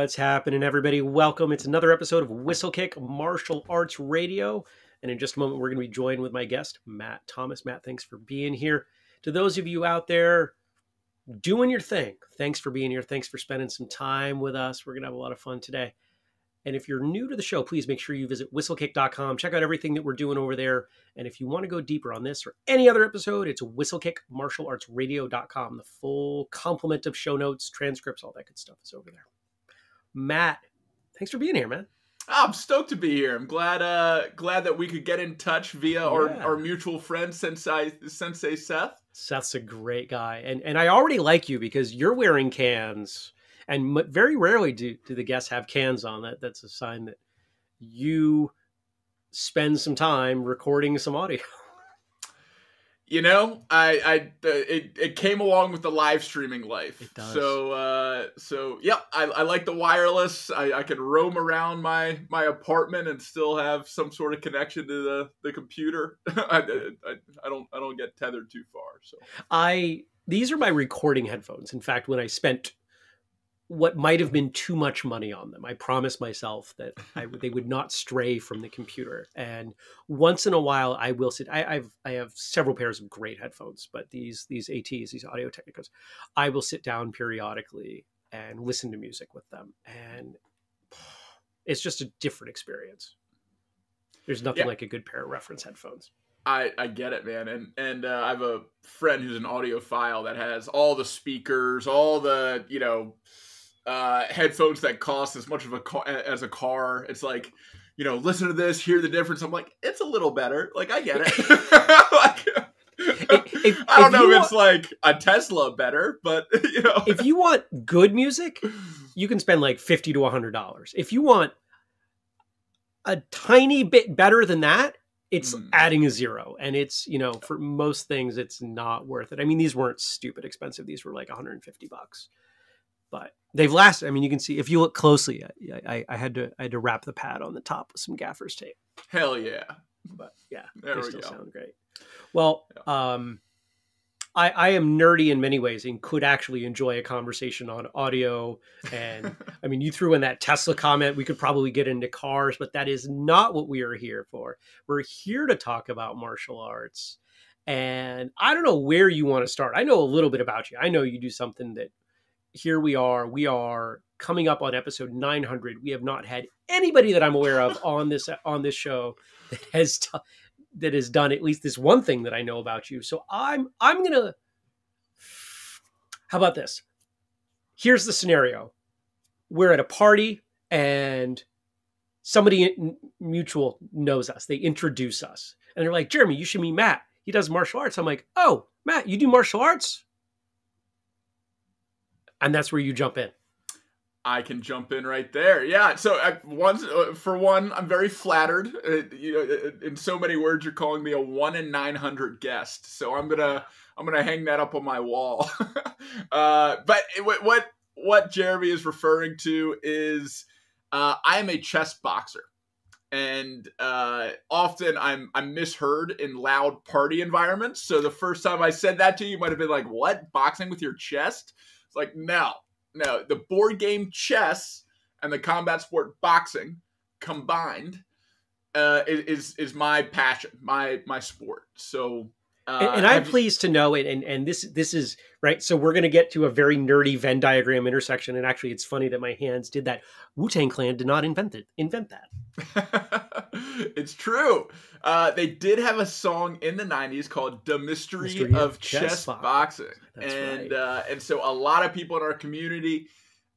What's happening, everybody? Welcome. It's another episode of Whistlekick Martial Arts Radio. And in just a moment, we're going to be joined with my guest, Matt Thomas. Matt, thanks for being here. To those of you out there doing your thing, thanks for being here. Thanks for spending some time with us. We're going to have a lot of fun today. And if you're new to the show, please make sure you visit whistlekick.com. Check out everything that we're doing over there. And if you want to go deeper on this or any other episode, it's whistlekickmartialartsradio.com. The full complement of show notes, transcripts, all that good stuff is over there. Matt, thanks for being here, man. Oh, I'm stoked to be here. I'm glad that we could get in touch via our mutual friend, Sensei Seth. Seth's a great guy. And I already like you because you're wearing cans. And very rarely do the guests have cans on. That's a sign that you spend some time recording some audio. You know, it came along with the live streaming life. It does. So yeah, I like the wireless. I could roam around my apartment and still have some sort of connection to the computer. I don't get tethered too far. So these are my recording headphones. In fact, when I spent what might have been too much money on them, I promised myself that they would not stray from the computer. And once in a while, I will sit. I have several pairs of great headphones, but these ATs, these Audio Technicas, I will sit down periodically and listen to music with them, and it's just a different experience. There's nothing like a good pair of reference headphones. I get it, man. And I have a friend who's an audiophile that has all the speakers, all the headphones that cost as much of as a car. It's like, you know, listen to this, hear the difference. I'm like, it's a little better. Like, I get it. I don't know if it's like a Tesla better, but you know, if you want good music, you can spend like $50 to $100. If you want a tiny bit better than that, it's adding a zero. And it's, you know, for most things, it's not worth it. I mean, these weren't stupid expensive. These were like $150. But they've lasted. I mean, you can see if you look closely. I had to wrap the pad on the top with some gaffer's tape. Hell yeah! But yeah, they still sound great. Well, yeah. I am nerdy in many ways and could actually enjoy a conversation on audio. And I mean, you threw in that Tesla comment. We could probably get into cars, but that is not what we are here for. We're here to talk about martial arts. And I don't know where you want to start. I know a little bit about you. I know you do something that. Here we are coming up on episode 900. We have not had anybody that I'm aware of on this show that has done at least this one thing that I know about you. So I'm gonna, how about this? Here's the scenario. We're at a party and somebody mutual knows us. They introduce us and they're like, Jeremy, you should meet Matt. He does martial arts. I'm like, oh, Matt, you do martial arts? And that's where you jump in. I can jump in right there. Yeah. So for one, I'm very flattered. In so many words, you're calling me a 1 in 900 guest. So I'm gonna hang that up on my wall. But what Jeremy is referring to is I am a chess boxer, and often I'm misheard in loud party environments. So the first time I said that to you, you might have been like, "What? Boxing with your chest?" It's like, no, the board game chess and the combat sport boxing combined is my passion, my sport. So, and I'm pleased to know it. And this is right. So we're going to get to a very nerdy Venn diagram intersection. And actually, it's funny that my hands did that. Wu-Tang Clan did not invent that. It's true. They did have a song in the 90s called The Mystery of Chess Boxing. That's right. And so a lot of people in our community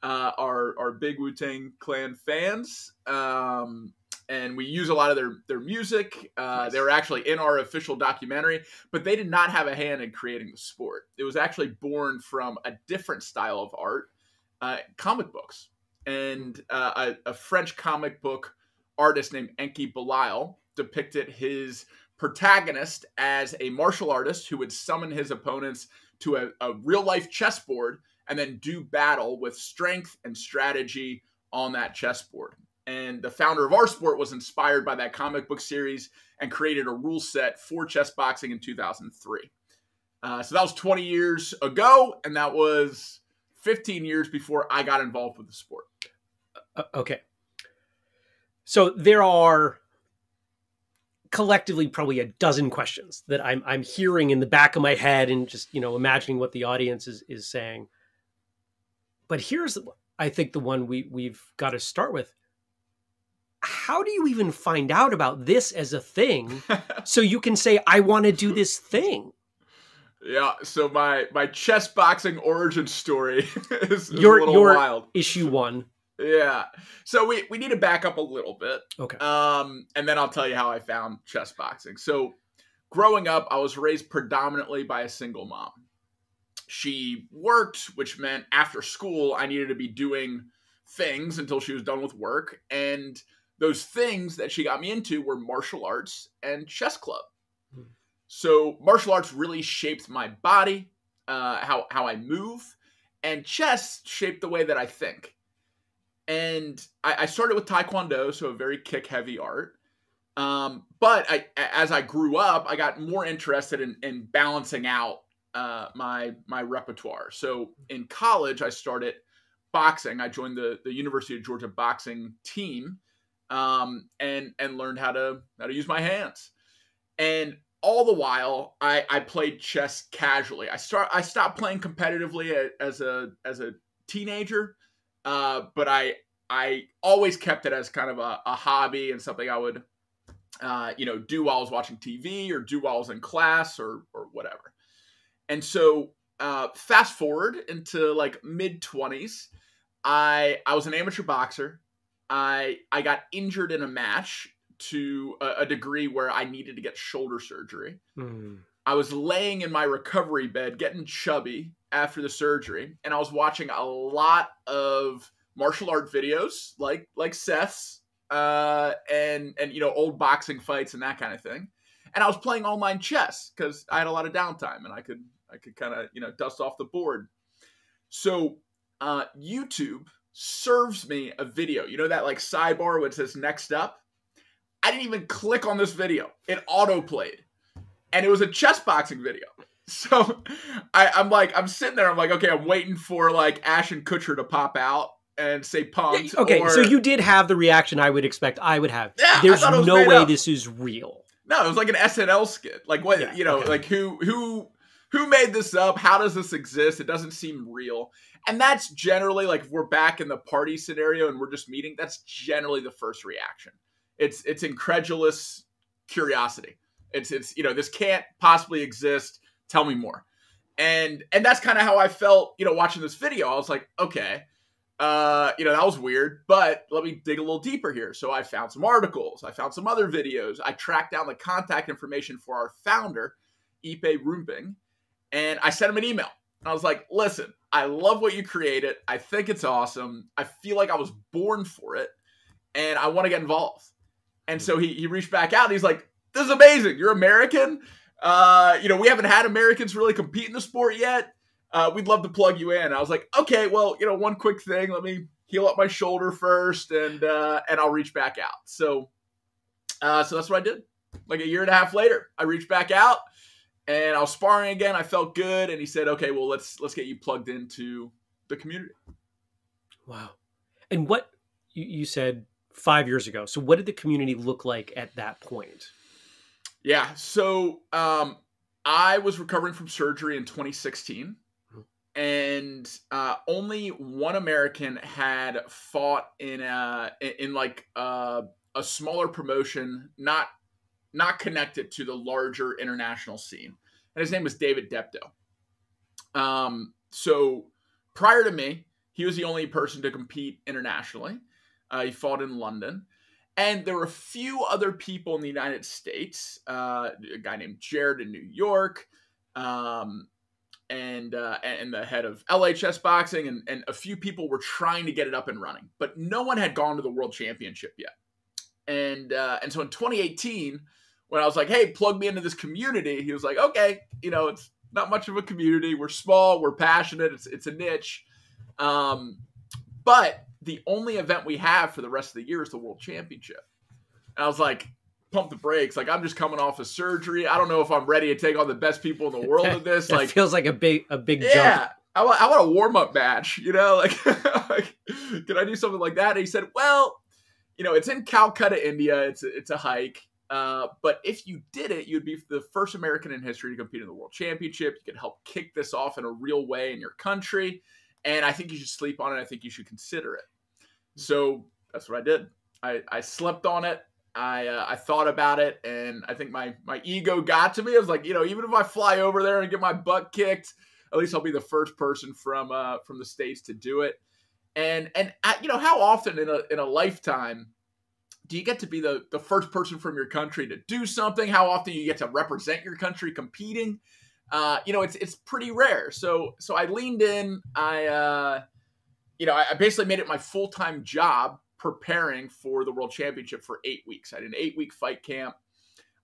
are big Wu-Tang Clan fans. And we use a lot of their music. They were actually in our official documentary, but they did not have a hand in creating the sport. It was actually born from a different style of art, comic books. And a French comic book artist named Enki Bilal depicted his protagonist as a martial artist who would summon his opponents to a real-life chessboard and then do battle with strength and strategy on that chessboard. And the founder of our sport was inspired by that comic book series and created a rule set for chess boxing in 2003. So that was 20 years ago, and that was 15 years before I got involved with the sport. Okay. So there are collectively probably a dozen questions that I'm hearing in the back of my head and just, you know, imagining what the audience is saying. But here's, I think, the one we've got to start with. How do you even find out about this as a thing so you can say, I want to do this thing? Yeah, so my chess boxing origin story is a little wild. Issue one. Yeah. So we need to back up a little bit. Okay. And then I'll tell you how I found chess boxing. So growing up, I was raised predominantly by a single mom. She worked, which meant after school, I needed to be doing things until she was done with work. And those things that she got me into were martial arts and chess club. Hmm. So martial arts really shaped my body, how I move, and chess shaped the way that I think. And I started with Taekwondo, so a very kick-heavy art. But as I grew up, I got more interested in balancing out my repertoire. So in college, I started boxing. I joined the University of Georgia boxing team and learned how to use my hands. And all the while, I played chess casually. I stopped playing competitively as a teenager. But I always kept it as kind of a hobby and something I would, do while I was watching TV or do while I was in class or whatever. And so, fast forward into like mid 20s, I was an amateur boxer. I got injured in a match to a degree where I needed to get shoulder surgery. Mm. I was laying in my recovery bed, getting chubby after the surgery, and I was watching a lot of martial art videos like Seth's, and old boxing fights and that kind of thing. And I was playing online chess because I had a lot of downtime and I could kind of, dust off the board. So, YouTube serves me a video, that like sidebar which says next up. I didn't even click on this video. It autoplayed. And it was a chess boxing video. So I'm sitting there. I'm like, okay, I'm waiting for like Ashton Kutcher to pop out and say punked. Okay, so you did have the reaction I would expect I would have. Yeah, there's no way this is real. No, it was like an SNL skit. Like what? Yeah, okay. Like who made this up? How does this exist? It doesn't seem real. And that's generally like if we're back in the party scenario and we're just meeting. That's generally the first reaction. It's incredulous curiosity. It's this can't possibly exist. Tell me more. And that's kind of how I felt, watching this video. I was like, okay, that was weird, but let me dig a little deeper here. So I found some articles. I found some other videos. I tracked down the contact information for our founder, Ipe Rumpeng, and I sent him an email. And I was like, listen, I love what you created. I think it's awesome. I feel like I was born for it, and I want to get involved. And so he reached back out. And he's like, this is amazing. You're American. We haven't had Americans really compete in the sport yet. We'd love to plug you in. I was like, okay, well, one quick thing. Let me heal up my shoulder first, and I'll reach back out. So, so that's what I did. Like a year and a half later, I reached back out, and I was sparring again. I felt good, and he said, okay, well, let's get you plugged into the community. Wow. And what you said 5 years ago. So, what did the community look like at that point? Yeah, so I was recovering from surgery in 2016, and only one American had fought in a smaller promotion, not connected to the larger international scene, and his name was David Depto. So prior to me, he was the only person to compete internationally. He fought in London. And there were a few other people in the United States, a guy named Jared in New York, and the head of LHS boxing, and a few people were trying to get it up and running, but no one had gone to the World Championship yet. And so in 2018, when I was like, hey, plug me into this community, he was like, okay, it's not much of a community. We're small, we're passionate. It's a niche. But the only event we have for the rest of the year is the World Championship. And I was like, pump the brakes. Like, I'm just coming off of surgery. I don't know if I'm ready to take on the best people in the world with this. Like, feels like a big jump. I want a warm-up match, you know, like, like, could I do something like that? And he said, well, you know, it's in Calcutta, India. It's a hike. But if you did it, you'd be the first American in history to compete in the World Championship. You could help kick this off in a real way in your country. And I think you should sleep on it. I think you should consider it. So that's what I did. I slept on it. I thought about it, and I think my ego got to me. I was like, you know, even if I fly over there and get my butt kicked, at least I'll be the first person from the States to do it. And you know, how often in a lifetime do you get to be the first person from your country to do something? How often you get to represent your country competing? You know, it's pretty rare. So I leaned in. I basically made it my full-time job, preparing for the World Championship for 8 weeks. I had an 8-week fight camp.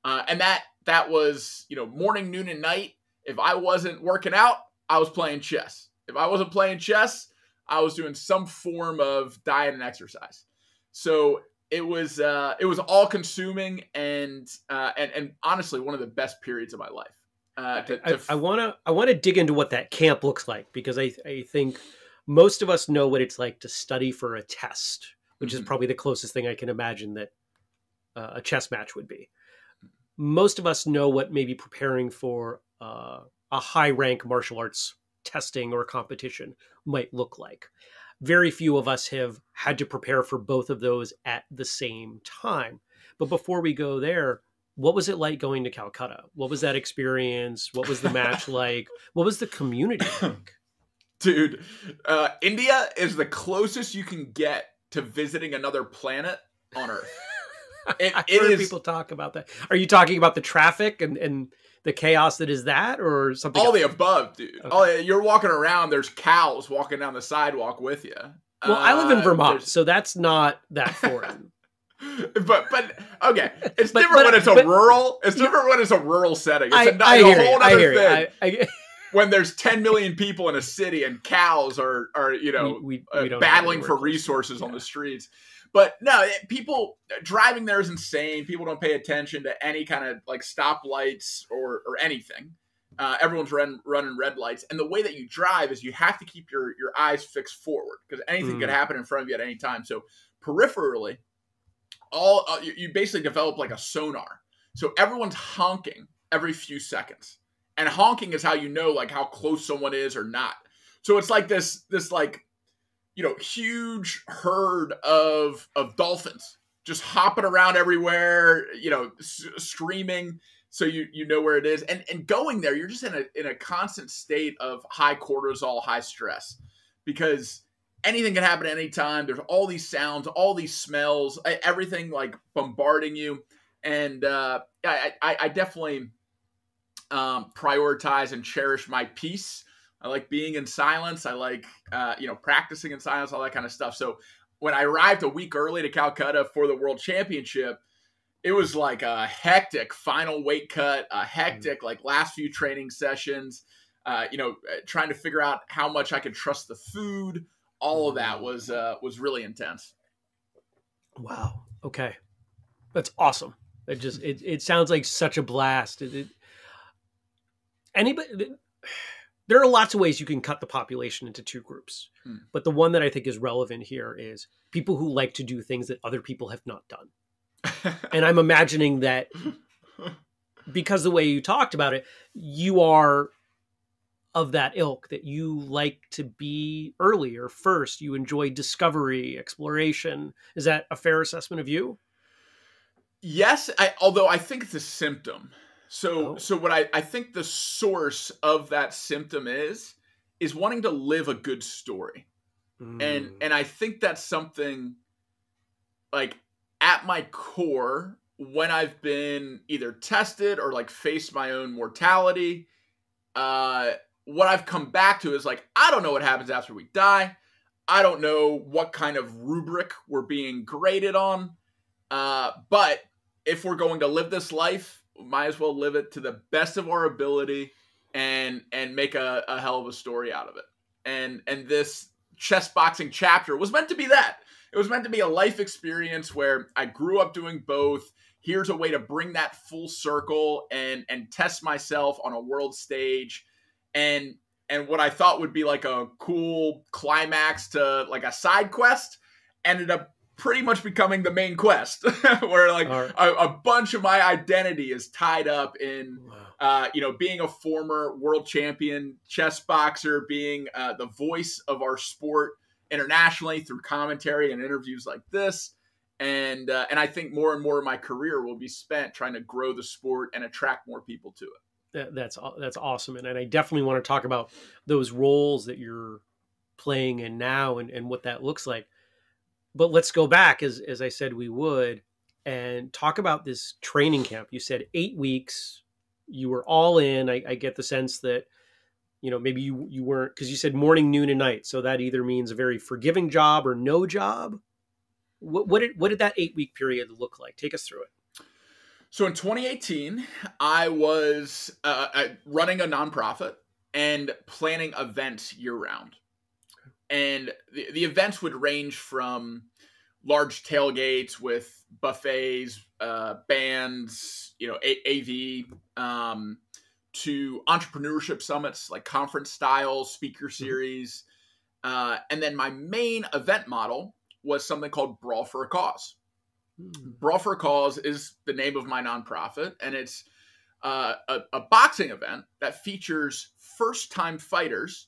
And that was, you know, morning, noon, and night. If I wasn't working out, I was playing chess. If I wasn't playing chess, I was doing some form of diet and exercise. So it was all consuming and honestly one of the best periods of my life. I want to dig into what that camp looks like, because I think most of us know what it's like to study for a test, which is probably the closest thing I can imagine that a chess match would be. Most of us know what maybe preparing for a high rank martial arts testing or competition might look like. Very few of us have had to prepare for both of those at the same time. But before we go there, what was it like going to Calcutta? What was that experience? What was the match like? What was the community like? Dude, India is the closest you can get to visiting another planet on Earth. I've heard people talk about that. Are you talking about the traffic and the chaos that is that, or something? All the above, dude. Okay. You're walking around, there's cows walking down the sidewalk with you. Well, I live in Vermont, so that's not that foreign. but okay, it's different when it's a rural. It's different when it's a rural setting. It's a whole other thing. When there's 10 million people in a city and cows are you know, we battling for resources on the streets. But no, people driving there is insane. People don't pay attention to any kind of like stoplights or anything. Everyone's running red lights. And the way that you drive is you have to keep your eyes fixed forward, because anything could happen in front of you at any time. So peripherally, you basically develop like a sonar. So everyone's honking every few seconds. And honking is how you know, like, how close someone is or not. So it's like this like, you know, huge herd of dolphins just hopping around everywhere, you know, screaming. So you know where it is. And going there, you're just in a constant state of high cortisol, high stress, because anything can happen at any time. There's all these sounds, all these smells, everything like bombarding you. And I definitely prioritize and cherish my peace. I like being in silence. I like, you know, practicing in silence, all that kind of stuff. So when I arrived a week early to Calcutta for the World Championship, it was like a hectic final weight cut, a hectic, like, last few training sessions, you know, trying to figure out how much I could trust the food. All of that was really intense. Wow. Okay. That's awesome. It sounds like such a blast. There are lots of ways you can cut the population into two groups, but the one that I think is relevant here is people who like to do things that other people have not done. And I'm imagining that, because the way you talked about it, you are of that ilk that you like to be early or first. You enjoy discovery, exploration. Is that a fair assessment of you? Yes. Although I think it's a symptom. So what I think the source of that symptom is wanting to live a good story. And I think that's something, like, at my core, when I've been either tested or, like, faced my own mortality, what I've come back to is, like, I don't know what happens after we die. I don't know what kind of rubric we're being graded on. But if we're going to live this life, might as well live it to the best of our ability and make a hell of a story out of it. And this chess boxing chapter was meant to be that. It was meant to be a life experience where I grew up doing both. Here's a way to bring that full circle and test myself on a world stage. And and what I thought would be like a cool climax to like a side quest ended up pretty much becoming the main quest where like a bunch of my identity is tied up in, you know, being a former world champion chess boxer, being the voice of our sport internationally through commentary and interviews like this. And I think more and more of my career will be spent trying to grow the sport and attract more people to it. That's awesome. And I definitely want to talk about those roles that you're playing in now and what that looks like. But let's go back, as I said we would, and talk about this training camp. You said 8 weeks, you were all in. I get the sense that, you know, maybe you weren't, because you said morning, noon, and night. So that either means a very forgiving job or no job. What did that 8 week period look like? Take us through it. So in 2018, I was running a nonprofit and planning events year round. And the events would range from large tailgates with buffets, bands, you know, AV, to entrepreneurship summits, like conference style, speaker series. And then my main event model was something called Brawl for a Cause. Brawl for a Cause is the name of my nonprofit, and it's a boxing event that features first-time fighters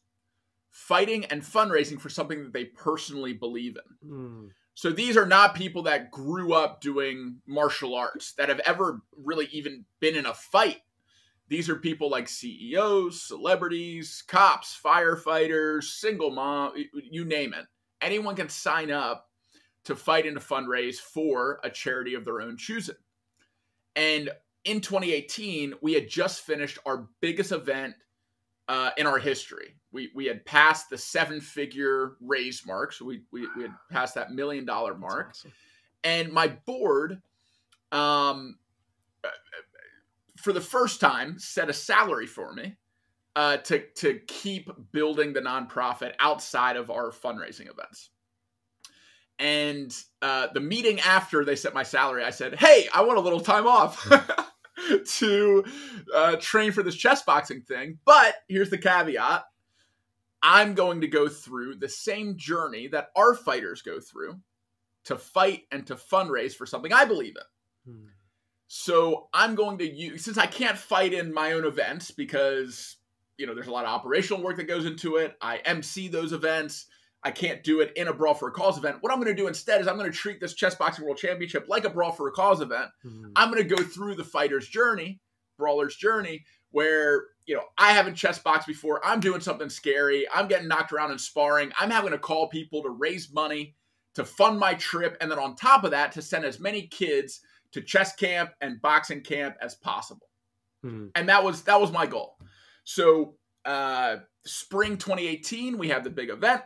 fighting and fundraising for something that they personally believe in. Mm. So these are not people that grew up doing martial arts, that have ever really even been in a fight. These are people like CEOs, celebrities, cops, firefighters, single mom, you name it. Anyone can sign up to fight and to fundraise for a charity of their own choosing. And in 2018, we had just finished our biggest event in our history. We had passed the 7-figure raise mark. So we had passed that $1 million mark. Awesome. And my board, for the first time, set a salary for me to keep building the nonprofit outside of our fundraising events. And the meeting after they set my salary, I said, hey, I want a little time off to train for this chess boxing thing. But here's the caveat. I'm going to go through the same journey that our fighters go through to fight and to fundraise for something I believe in. Hmm. So I'm going to use, since I can't fight in my own events because, you know, there's a lot of operational work that goes into it. I MC those events. I can't do it in a Brawl for a Cause event. What I'm going to do instead is I'm going to treat this Chess Boxing World Championship like a Brawl for a Cause event. Mm. I'm going to go through the fighter's journey, brawler's journey, where, you know, I haven't chess boxed before. I'm doing something scary. I'm getting knocked around in sparring. I'm having to call people to raise money to fund my trip. And then on top of that, to send as many kids to chess camp and boxing camp as possible. Mm. And that was my goal. So spring 2018, we have the big event.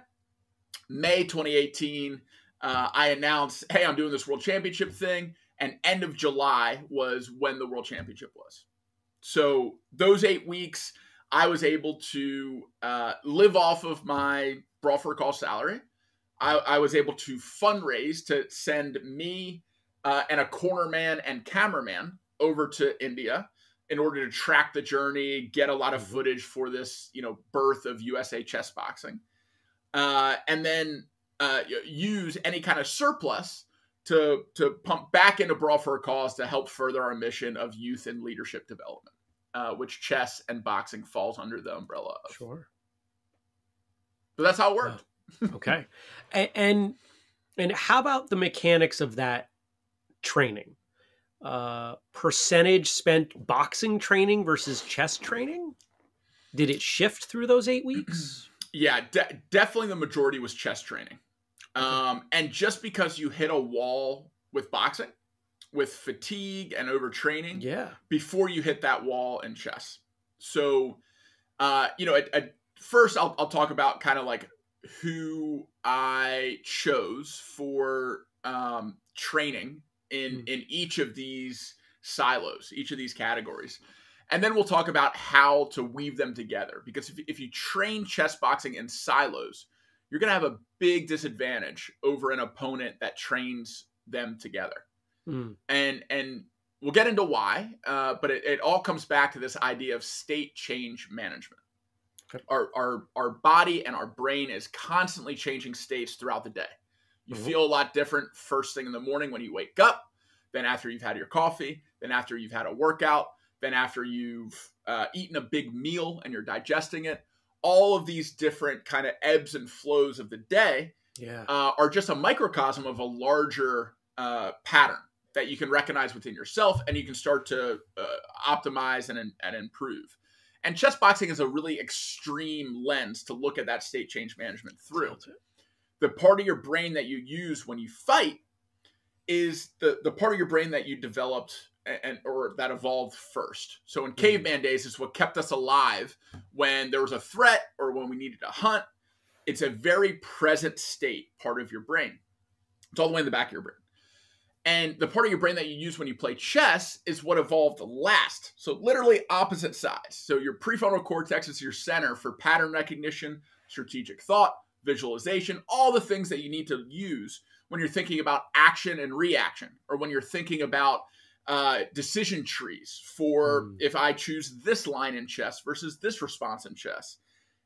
May 2018, I announced, hey, I'm doing this world championship thing. And end of July was when the world championship was. So those 8 weeks, I was able to live off of my Brawl for a Call salary. I was able to fundraise to send me and a corner man and cameraman over to India in order to track the journey, get a lot of footage for this, you know, birth of USA chess boxing. And then use any kind of surplus to pump back into Brawl for a Cause to help further our mission of youth and leadership development, which chess and boxing falls under the umbrella of. Sure. But that's how it worked. Okay. And how about the mechanics of that training? Percentage spent boxing training versus chess training? Did it shift through those 8 weeks? Yeah, definitely the majority was chess training. And just because you hit a wall with boxing, with fatigue and overtraining, before you hit that wall in chess. So, you know, first I'll talk about kind of like who I chose for training in each of these silos, each of these categories. And then we'll talk about how to weave them together. Because if you train chess boxing in silos, you're going to have a big disadvantage over an opponent that trains them together. Mm. And we'll get into why, but it all comes back to this idea of state change management. Our body and our brain is constantly changing states throughout the day. You feel a lot different first thing in the morning when you wake up, then after you've had your coffee, then after you've had a workout, then after you've eaten a big meal and you're digesting it. All of these different kind of ebbs and flows of the day are just a microcosm of a larger pattern that you can recognize within yourself, and you can start to optimize and improve. And chess boxing is a really extreme lens to look at that state change management through. The part of your brain that you use when you fight is the part of your brain that you developed or that evolved first. So in caveman days, it's what kept us alive when there was a threat or when we needed to hunt. It's a very present state part of your brain. It's all the way in the back of your brain. And the part of your brain that you use when you play chess is what evolved last. So literally opposite sides. So your prefrontal cortex is your center for pattern recognition, strategic thought, visualization, all the things that you need to use when you're thinking about action and reaction, or when you're thinking about decision trees for if I choose this line in chess versus this response in chess.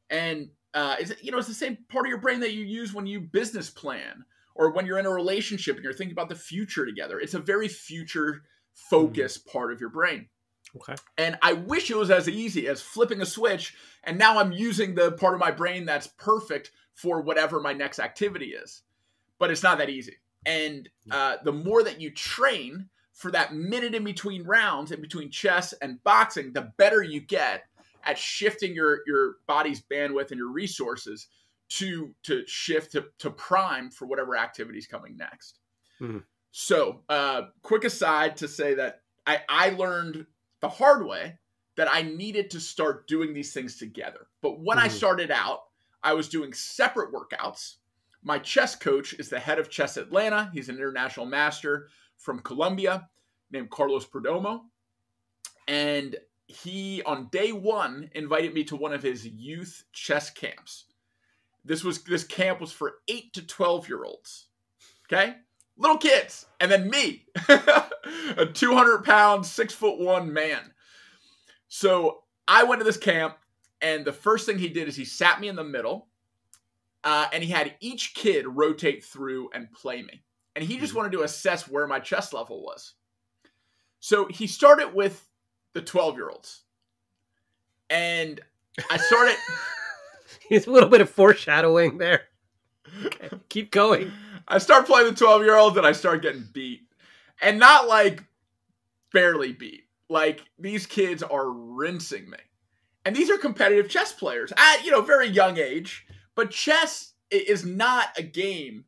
And it's the same part of your brain that you use when you business plan, or when you're in a relationship and you're thinking about the future together. It's a very future-focused part of your brain. Okay. And I wish it was as easy as flipping a switch, and now I'm using the part of my brain that's perfect for whatever my next activity is. But it's not that easy. And the more that you train for that minute in between rounds, in between chess and boxing, the better you get at shifting your body's bandwidth and your resources to shift to prime for whatever activity is coming next. So quick aside to say that I learned the hard way that I needed to start doing these things together. But when I started out, I was doing separate workouts. My chess coach is the head of Chess Atlanta. He's an international master from Colombia named Carlos Perdomo. And he, on day one, invited me to one of his youth chess camps. This camp was for 8 to 12-year-olds, okay? Little kids, and then me, a 200-pound, 6'1" man. So I went to this camp, and the first thing he did is he sat me in the middle, and he had each kid rotate through and play me. And he just wanted to assess where my chess level was. So he started with the 12-year-olds, and I started... There's a little bit of foreshadowing there. Okay, keep going. I start playing the 12-year-olds and I start getting beat. And not like barely beat. Like, these kids are rinsing me. And these are competitive chess players at, very young age. But chess is not a game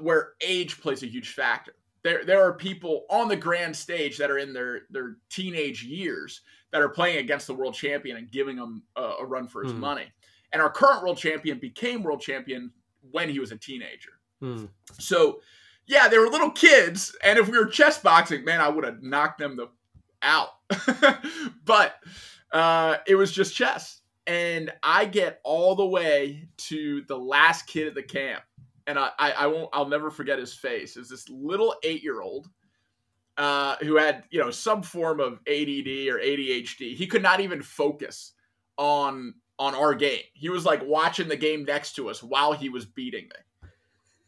where age plays a huge factor. There are people on the grand stage that are in their teenage years that are playing against the world champion and giving them a run for his money. And our current world champion became world champion when he was a teenager. So, yeah, they were little kids. And if we were chess boxing, man, I would have knocked them out. But it was just chess. And I get all the way to the last kid at the camp. And I'll never forget his face. It was this little 8-year-old who had, some form of ADD or ADHD. He could not even focus on our game. He was like watching the game next to us while he was beating me.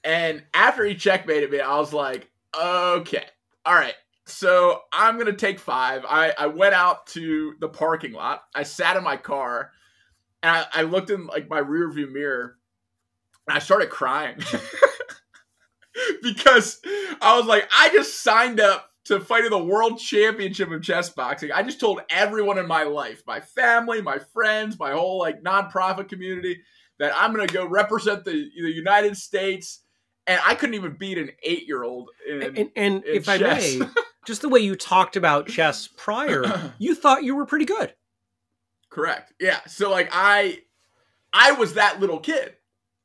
And after he checkmated me, I was like, okay, all right. So I'm going to take 5. I went out to the parking lot. I sat in my car and I looked in like my rearview mirror and I started crying because I was like, I just signed up to fight in the world championship of chess boxing. I just told everyone in my life, my family, my friends, my whole nonprofit community, that I'm going to go represent the United States. And I couldn't even beat an 8-year-old in if chess. I may, just the way you talked about chess prior, you thought you were pretty good. Correct. Yeah. So I was that little kid,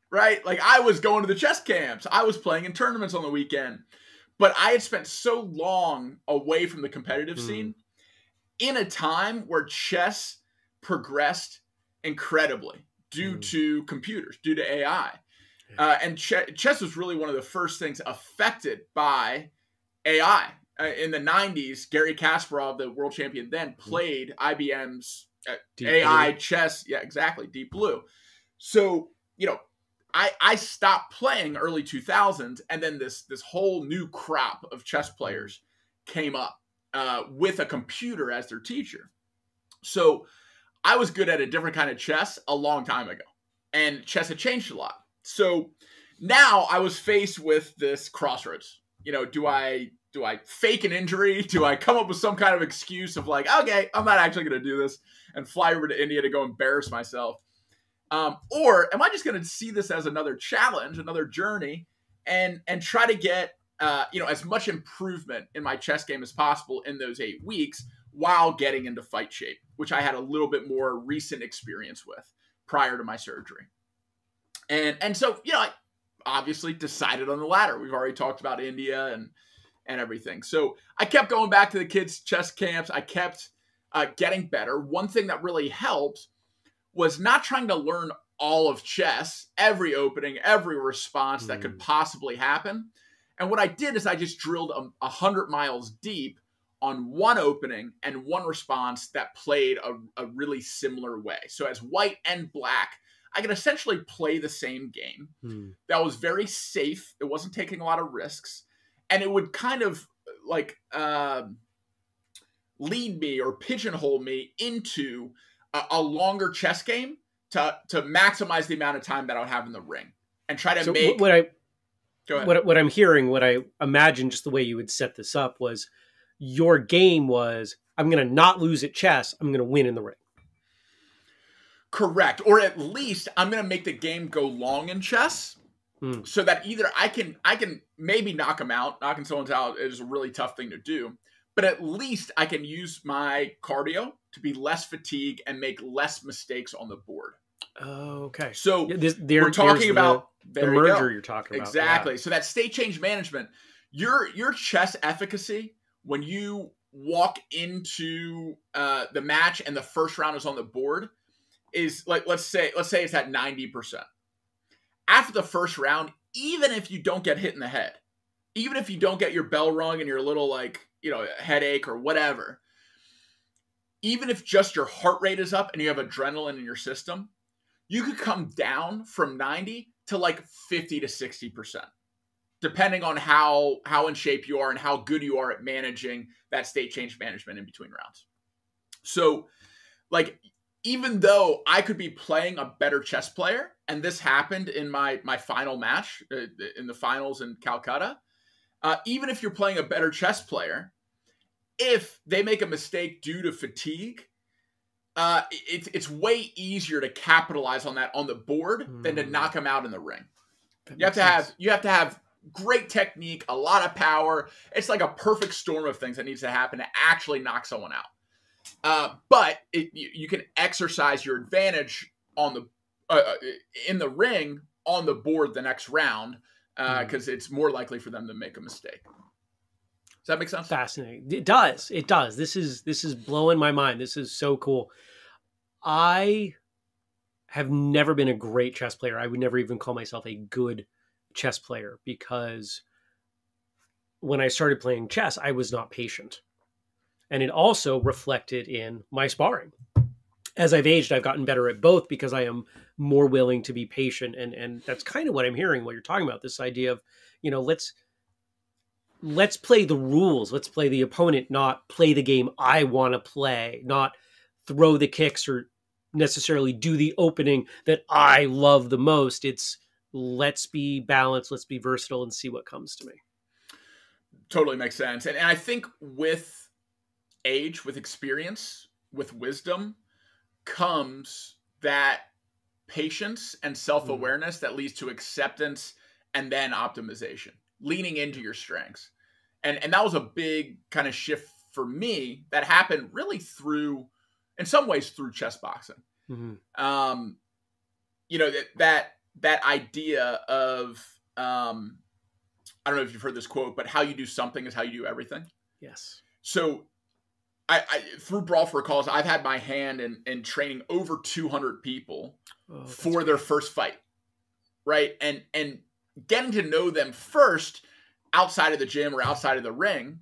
right? I was going to the chess camps. I was playing in tournaments on the weekend. But I had spent so long away from the competitive scene in a time where chess progressed incredibly due to computers, due to AI. And chess was really one of the first things affected by AI. In the 90s, Gary Kasparov, the world champion then, played IBM's AI chess. Yeah, exactly. Deep Blue. So, you know, I stopped playing early 2000s, and then this whole new crop of chess players came up with a computer as their teacher. So I was good at a different kind of chess a long time ago, and chess had changed a lot. So now I was faced with this crossroads. You know, do I fake an injury? Do I come up with some kind of excuse of like, okay, I'm not actually going to do this and fly over to India to go embarrass myself? Or am I just going to see this as another challenge, another journey, and try to get, you know, as much improvement in my chess game as possible in those 8 weeks while getting into fight shape, which I had a little bit more recent experience with prior to my surgery. And so, you know, I obviously decided on the latter. We've already talked about India and everything. So I kept going back to the kids' chess camps. I kept getting better. One thing that really helped was not trying to learn all of chess, every opening, every response that could possibly happen. And what I did is I just drilled 100 miles deep on one opening and one response that played a really similar way. So as white and black, I could essentially play the same game. That was very safe. It wasn't taking a lot of risks. And it would kind of like lead me or pigeonhole me into a longer chess game to maximize the amount of time that I'll have in the ring and try to make. What I'm hearing, what I imagine just the way you would set this up was your game was, I'm going to not lose at chess. I'm going to win in the ring. Correct. Or at least I'm going to make the game go long in chess so that either I can maybe knock them out. Knocking someone out is a really tough thing to do, but at least I can use my cardio to be less fatigued and make less mistakes on the board. Oh, okay. So yeah, we're talking about the merger you're talking about. Exactly. Yeah. So that state change management, your chess efficacy, when you walk into the match and the first round is on the board, is like, let's say it's at 90%. After the first round, even if you don't get hit in the head, even if you don't get your bell rung and your little, like, you know, headache or whatever, even if just your heart rate is up and you have adrenaline in your system, you could come down from 90 to like 50 to 60%, depending on how in shape you are and how good you are at managing that state change management in between rounds. So like, even though I could be playing a better chess player, and this happened in my final match in the finals in Calcutta, even if you're playing a better chess player, if they make a mistake due to fatigue, it's way easier to capitalize on that on the board than to knock them out in the ring. You have to have great technique, a lot of power. It's like a perfect storm of things that needs to happen to actually knock someone out. But you can exercise your advantage on the in the ring on the board the next round because it's more likely for them to make a mistake. Does that make sense? Fascinating. It does. It does. This is blowing my mind. This is so cool. I have never been a great chess player. I would never even call myself a good chess player because when I started playing chess, I was not patient. And it also reflected in my sparring. As I've aged, I've gotten better at both because I am more willing to be patient. And that's kind of what I'm hearing, what you're talking about, this idea of, you know, let's play the rules. Let's play the opponent, not play the game I want to play, not throw the kicks or necessarily do the opening that I love the most. It's let's be balanced, let's be versatile and see what comes to me. Totally makes sense. And I think with age, with experience, with wisdom comes that patience and self-awareness that leads to acceptance and then optimization, leaning into your strengths. And that was a big kind of shift for me that happened really through, in some ways, through chess boxing. You know, that idea of, I don't know if you've heard this quote, but how you do something is how you do everything. Yes. So I through Brawl for a Cause, I've had my hand in training over 200 people for their first fight, right? And getting to know them first outside of the gym or outside of the ring,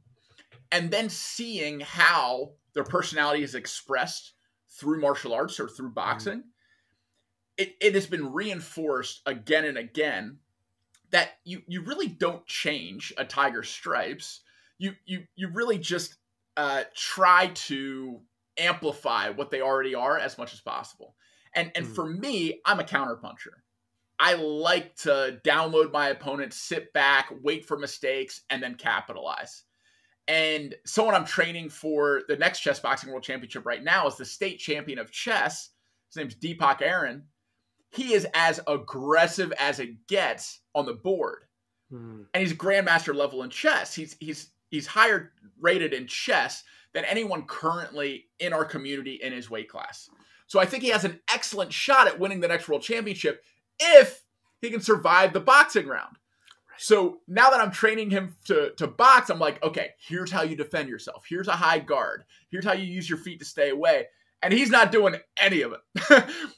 and then seeing how their personality is expressed through martial arts or through boxing, it has been reinforced again and again that you really don't change a tiger's stripes. You really just try to amplify what they already are as much as possible. And for me, I'm a counterpuncher. I like to download my opponent, sit back, wait for mistakes, and then capitalize. And someone I'm training for the next Chess Boxing World Championship right now is the state champion of chess. His name's Deepak Aaron. He is as aggressive as it gets on the board. And he's grandmaster level in chess. He's higher rated in chess than anyone currently in our community in his weight class. So I think he has an excellent shot at winning the next world championship if he can survive the boxing round. So now that I'm training him to box, I'm like, okay, here's how you defend yourself. Here's a high guard. Here's how you use your feet to stay away. And he's not doing any of it.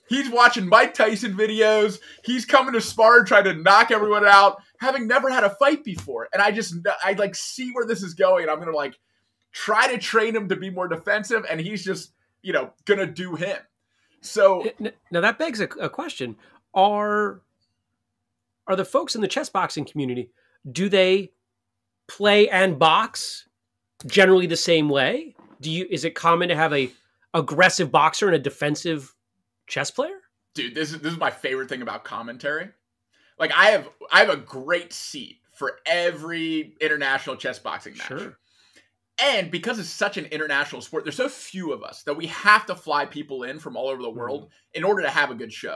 He's watching Mike Tyson videos. He's coming to spar and trying to knock everyone out, having never had a fight before. And I like see where this is going. I'm going to like try to train him to be more defensive. And he's just, going to do him. So now that begs a question. Are the folks in the chess boxing community, do they play and box generally the same way? Is it common to have a aggressive boxer and a defensive chess player? Dude, this is my favorite thing about commentary. Like I have a great seat for every international chess boxing match. Sure. And because it's such an international sport, there's so few of us that we have to fly people in from all over the world in order to have a good show.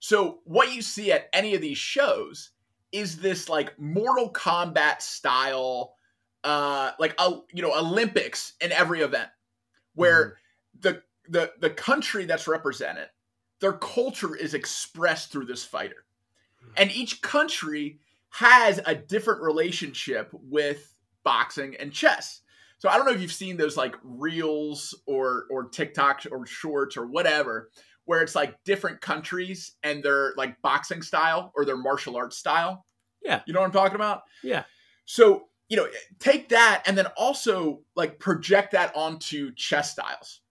So what you see at any of these shows is this like Mortal Kombat style, Olympics in every event, where the country that's represented, their culture is expressed through this fighter, and each country has a different relationship with boxing and chess. So I don't know if you've seen those like reels or TikToks or shorts or whatever, where it's like different countries and their like boxing style or their martial arts style. Yeah. You know what I'm talking about? Yeah. So, take that and then also like project that onto chess styles,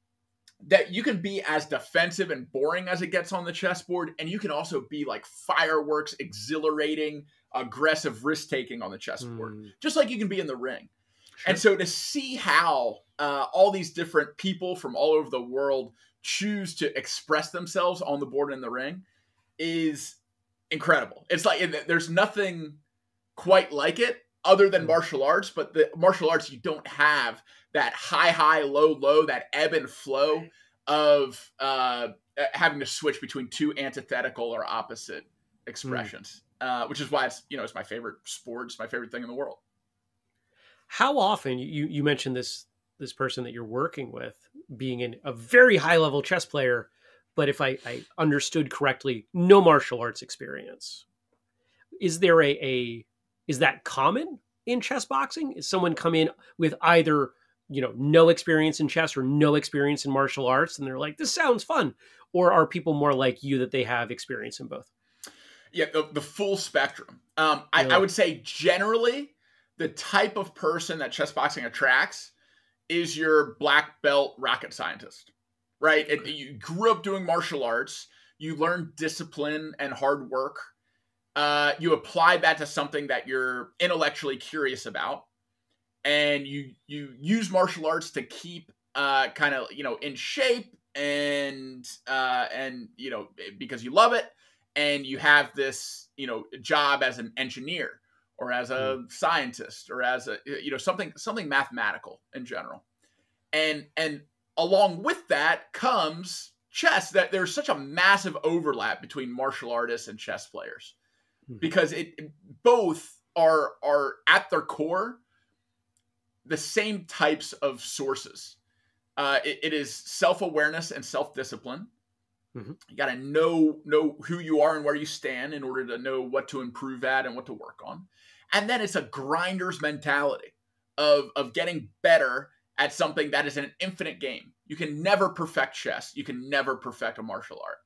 that you can be as defensive and boring as it gets on the chessboard. And you can also be like fireworks, exhilarating, aggressive risk taking on the chessboard, just like you can be in the ring. Sure. And so to see how all these different people from all over the world choose to express themselves on the board and in the ring is incredible. It's like there's nothing quite like it other than martial arts, but the martial arts, you don't have that high, low, that ebb and flow of having to switch between two antithetical or opposite expressions, which is why it's my favorite sport. It's my favorite thing in the world. How often, you mentioned this person that you're working with being a very high level chess player, but if I understood correctly, no martial arts experience. Is there is that common in chess boxing? Is someone come in with either, no experience in chess or no experience in martial arts, and they're like, this sounds fun? Or are people more like you that they have experience in both? Yeah, the full spectrum. I would say generally the type of person that chess boxing attracts is your black belt rocket scientist, right? And you grew up doing martial arts. You learn discipline and hard work. You apply that to something that you're intellectually curious about. And you use martial arts to keep in shape and because you love it. And you have this, job as an engineer, or as a scientist, or as a, something mathematical in general. And along with that comes chess, that there's such a massive overlap between martial artists and chess players, because both are at their core the same types of sources. It is self-awareness and self-discipline. You got to know who you are and where you stand in order to know what to improve at and what to work on. And then it's a grinder's mentality of getting better at something that is an infinite game. You can never perfect chess. You can never perfect a martial art.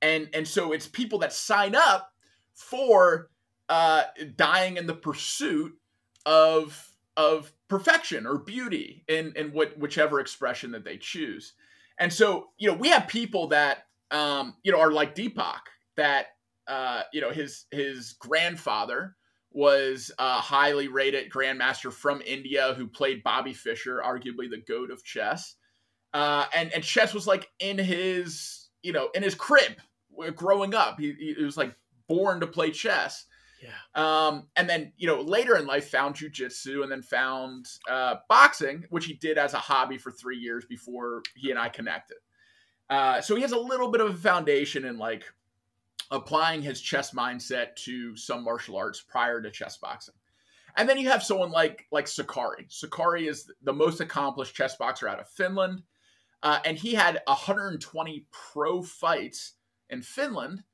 And so it's people that sign up for dying in the pursuit of perfection or beauty in whichever expression that they choose. And so, we have people that, are like Deepak, that, his grandfather was a highly rated grandmaster from India who played Bobby Fischer, arguably the GOAT of chess. And chess was like in his, in his crib growing up. He was like born to play chess. Yeah. And then, later in life found jujitsu and then found boxing, which he did as a hobby for 3 years before he and I connected. So he has a little bit of a foundation in like applying his chess mindset to some martial arts prior to chess boxing. And then you have someone like Sakari. Sakari is the most accomplished chess boxer out of Finland. And he had 120 pro fights in Finland.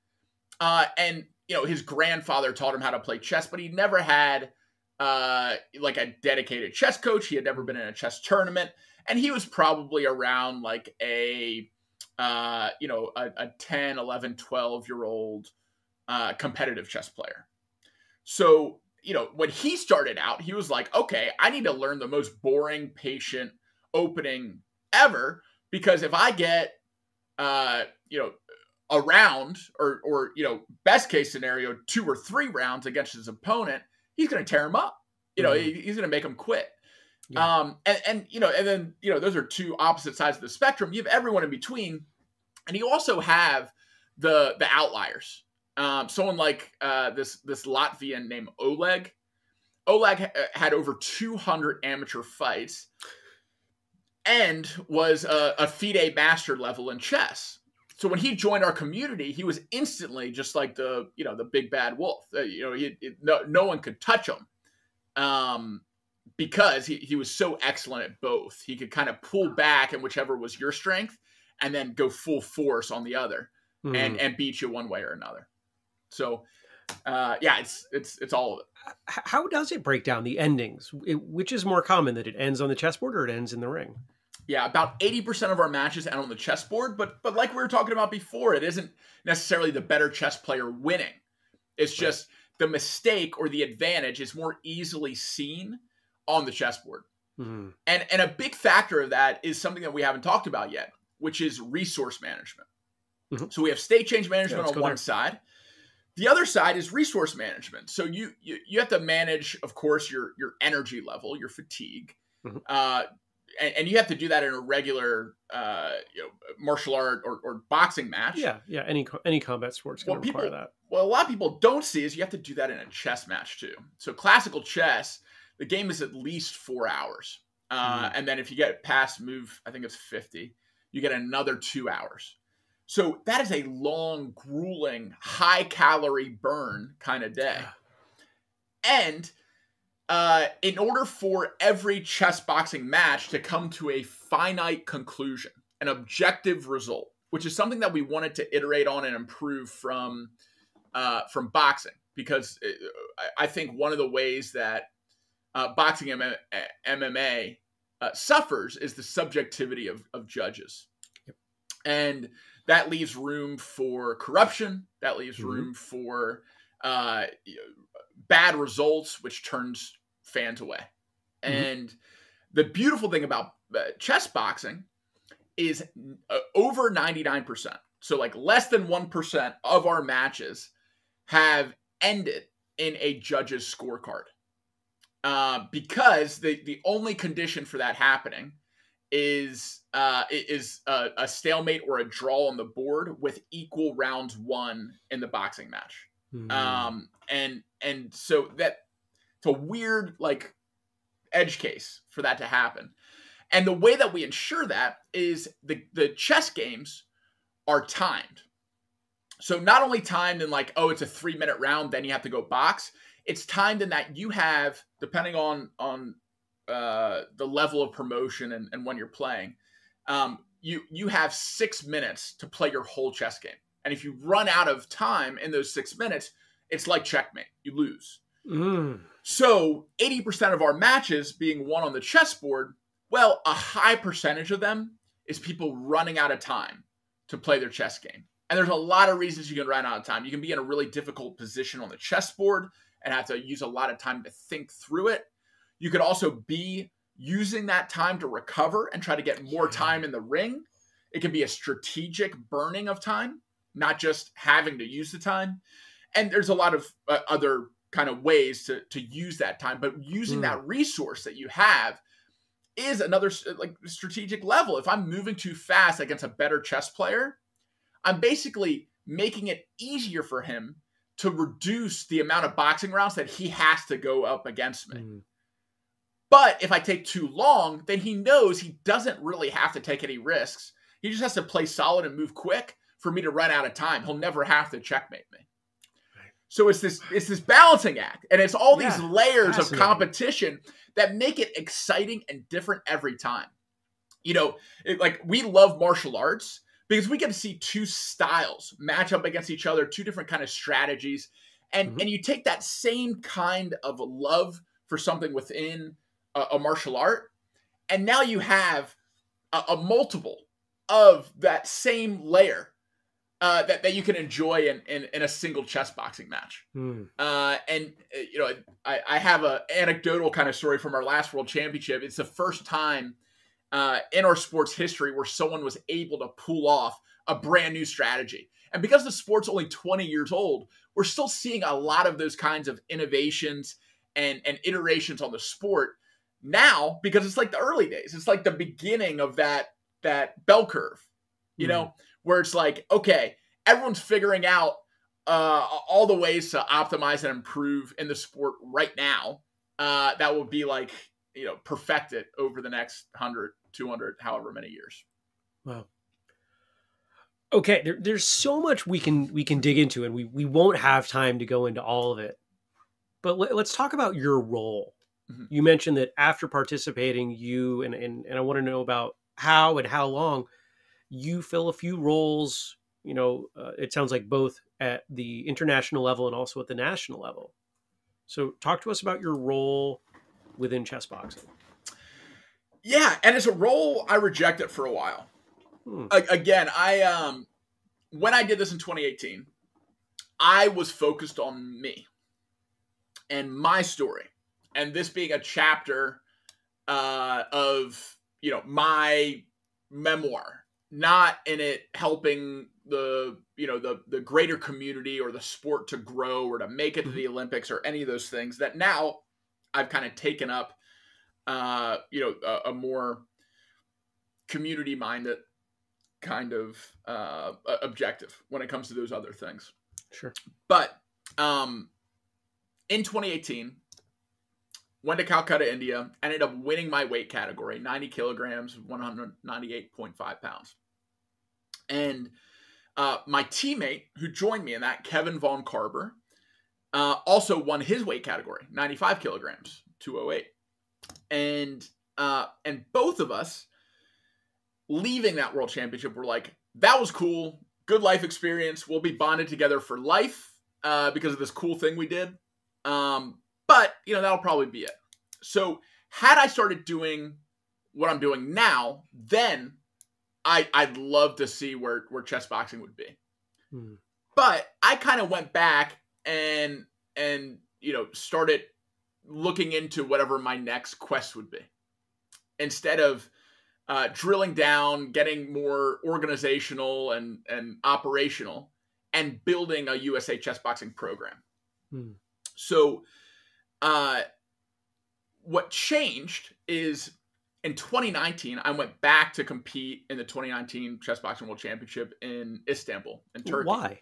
And his grandfather taught him how to play chess, but he never had like a dedicated chess coach. He had never been in a chess tournament, and he was probably around like a, a 10, 11, 12-year-old competitive chess player. So, when he started out, he was like, okay, I need to learn the most boring, patient opening ever, because if I get, around or best case scenario 2 or 3 rounds against his opponent, he's going to tear him up. He's going to make him quit. Yeah. And then those are two opposite sides of the spectrum. You have everyone in between, and you also have the outliers. Someone like this Latvian named Oleg. Oleg had over 200 amateur fights and was a FIDE master level in chess. So when he joined our community, he was instantly just like the, the big bad wolf. No one could touch him because he was so excellent at both. He could kind of pull back in whichever was your strength and then go full force on the other and beat you one way or another. So, yeah, it's all of it. How does it break down the endings? Which is more common, that it ends on the chessboard or it ends in the ring? Yeah, about 80% of our matches end on the chessboard, but like we were talking about before, it isn't necessarily the better chess player winning. It's just the mistake or the advantage is more easily seen on the chessboard. Mm-hmm. And a big factor of that is something that we haven't talked about yet, which is resource management. Mm-hmm. So we have state change management on one side. The other side is resource management. So you have to manage, of course, your energy level, your fatigue, mm-hmm. And you have to do that in a regular, martial art or boxing match. Yeah. Any combat sport's going to require that. Well, a lot of people don't see is you have to do that in a chess match too. So classical chess, the game is at least 4 hours, and then if you get past move, I think it's 50, you get another 2 hours. So that is a long, grueling, high-calorie burn kind of day, and in order for every chess boxing match to come to a finite conclusion, an objective result, which is something that we wanted to iterate on and improve from boxing, because I think one of the ways that boxing and MMA suffers is the subjectivity of judges. Yep. And that leaves room for corruption. That leaves room for bad results, which turns fans away. Mm-hmm. And the beautiful thing about chess boxing is over 99%. So like less than 1% of our matches have ended in a judge's scorecard. Because the only condition for that happening is a stalemate or a draw on the board with equal rounds won in the boxing match. Mm-hmm. And so that it's a weird like edge case for that to happen. And the way that we ensure that is the chess games are timed. So not only timed in like, oh, it's a 3-minute round, then you have to go box. It's timed in that you have, depending on the level of promotion and when you're playing, you have 6 minutes to play your whole chess game. And if you run out of time in those 6 minutes, it's like checkmate. You lose. So 80% of our matches being won on the chessboard, well, a high percentage of them is people running out of time to play their chess game. And there's a lot of reasons you can run out of time. You can be in a really difficult position on the chessboard and have to use a lot of time to think through it. You could also be using that time to recover and try to get more time in the ring. It can be a strategic burning of time, not just having to use the time. And there's a lot of other kind of ways to use that time, but using that resource that you have is another like strategic level. If I'm moving too fast against a better chess player, I'm basically making it easier for him to reduce the amount of boxing rounds that he has to go up against me. But if I take too long, then he knows he doesn't really have to take any risks. He just has to play solid and move quick for me to run out of time. He'll never have to checkmate me. So it's this balancing act, and it's all these layers of competition that make it exciting and different every time. You know, like we love martial arts because we get to see two styles match up against each other, two different kind of strategies, and and you take that same kind of love for something within a martial art, and now you have a multiple of that same layer that you can enjoy in a single chess boxing match. And you know, I have an anecdotal kind of story from our last World Championship. It's the first time in our sports history where someone was able to pull off a brand new strategy. And because the sport's only 20 years old, we're still seeing a lot of those kinds of innovations and iterations on the sport now, because it's like the early days. It's like the beginning of that bell curve, you know, where it's like, okay, everyone's figuring out all the ways to optimize and improve in the sport right now. That will be like, you know, perfect it over the next 100, 200, however many years. Wow. Okay, there's so much we can dig into, and we won't have time to go into all of it. But let's talk about your role. You mentioned that after participating, you, and I want to know about how long, you fill a few roles, you know, it sounds like both at the international level and also at the national level. So talk to us about your role within chess boxing. Yeah, and it's a role I rejected for a while. Again, I when I did this in 2018, I was focused on me and my story, and this being a chapter of, you know, my memoir, not in it helping the, you know, the greater community or the sport to grow or to make it to the Olympics or any of those things that now I've kind of taken up, you know, a more community minded kind of objective when it comes to those other things. Sure. But in 2018, went to Calcutta, India, ended up winning my weight category, 90 kilograms, 198.5 pounds. And my teammate who joined me in that, Kevin Von Carber, also won his weight category, 95 kilograms, 208. And both of us leaving that world championship were like, that was cool, good life experience. We'll be bonded together for life because of this cool thing we did. But, you know, that'll probably be it. So had I started doing what I'm doing now, then I'd love to see where chess boxing would be. But I kind of went back and, you know, started looking into whatever my next quest would be. Instead of drilling down, getting more organizational and operational, and building a USA chess boxing program. So what changed is in 2019, I went back to compete in the 2019 Chess Boxing World Championship in Istanbul, in Turkey. Why?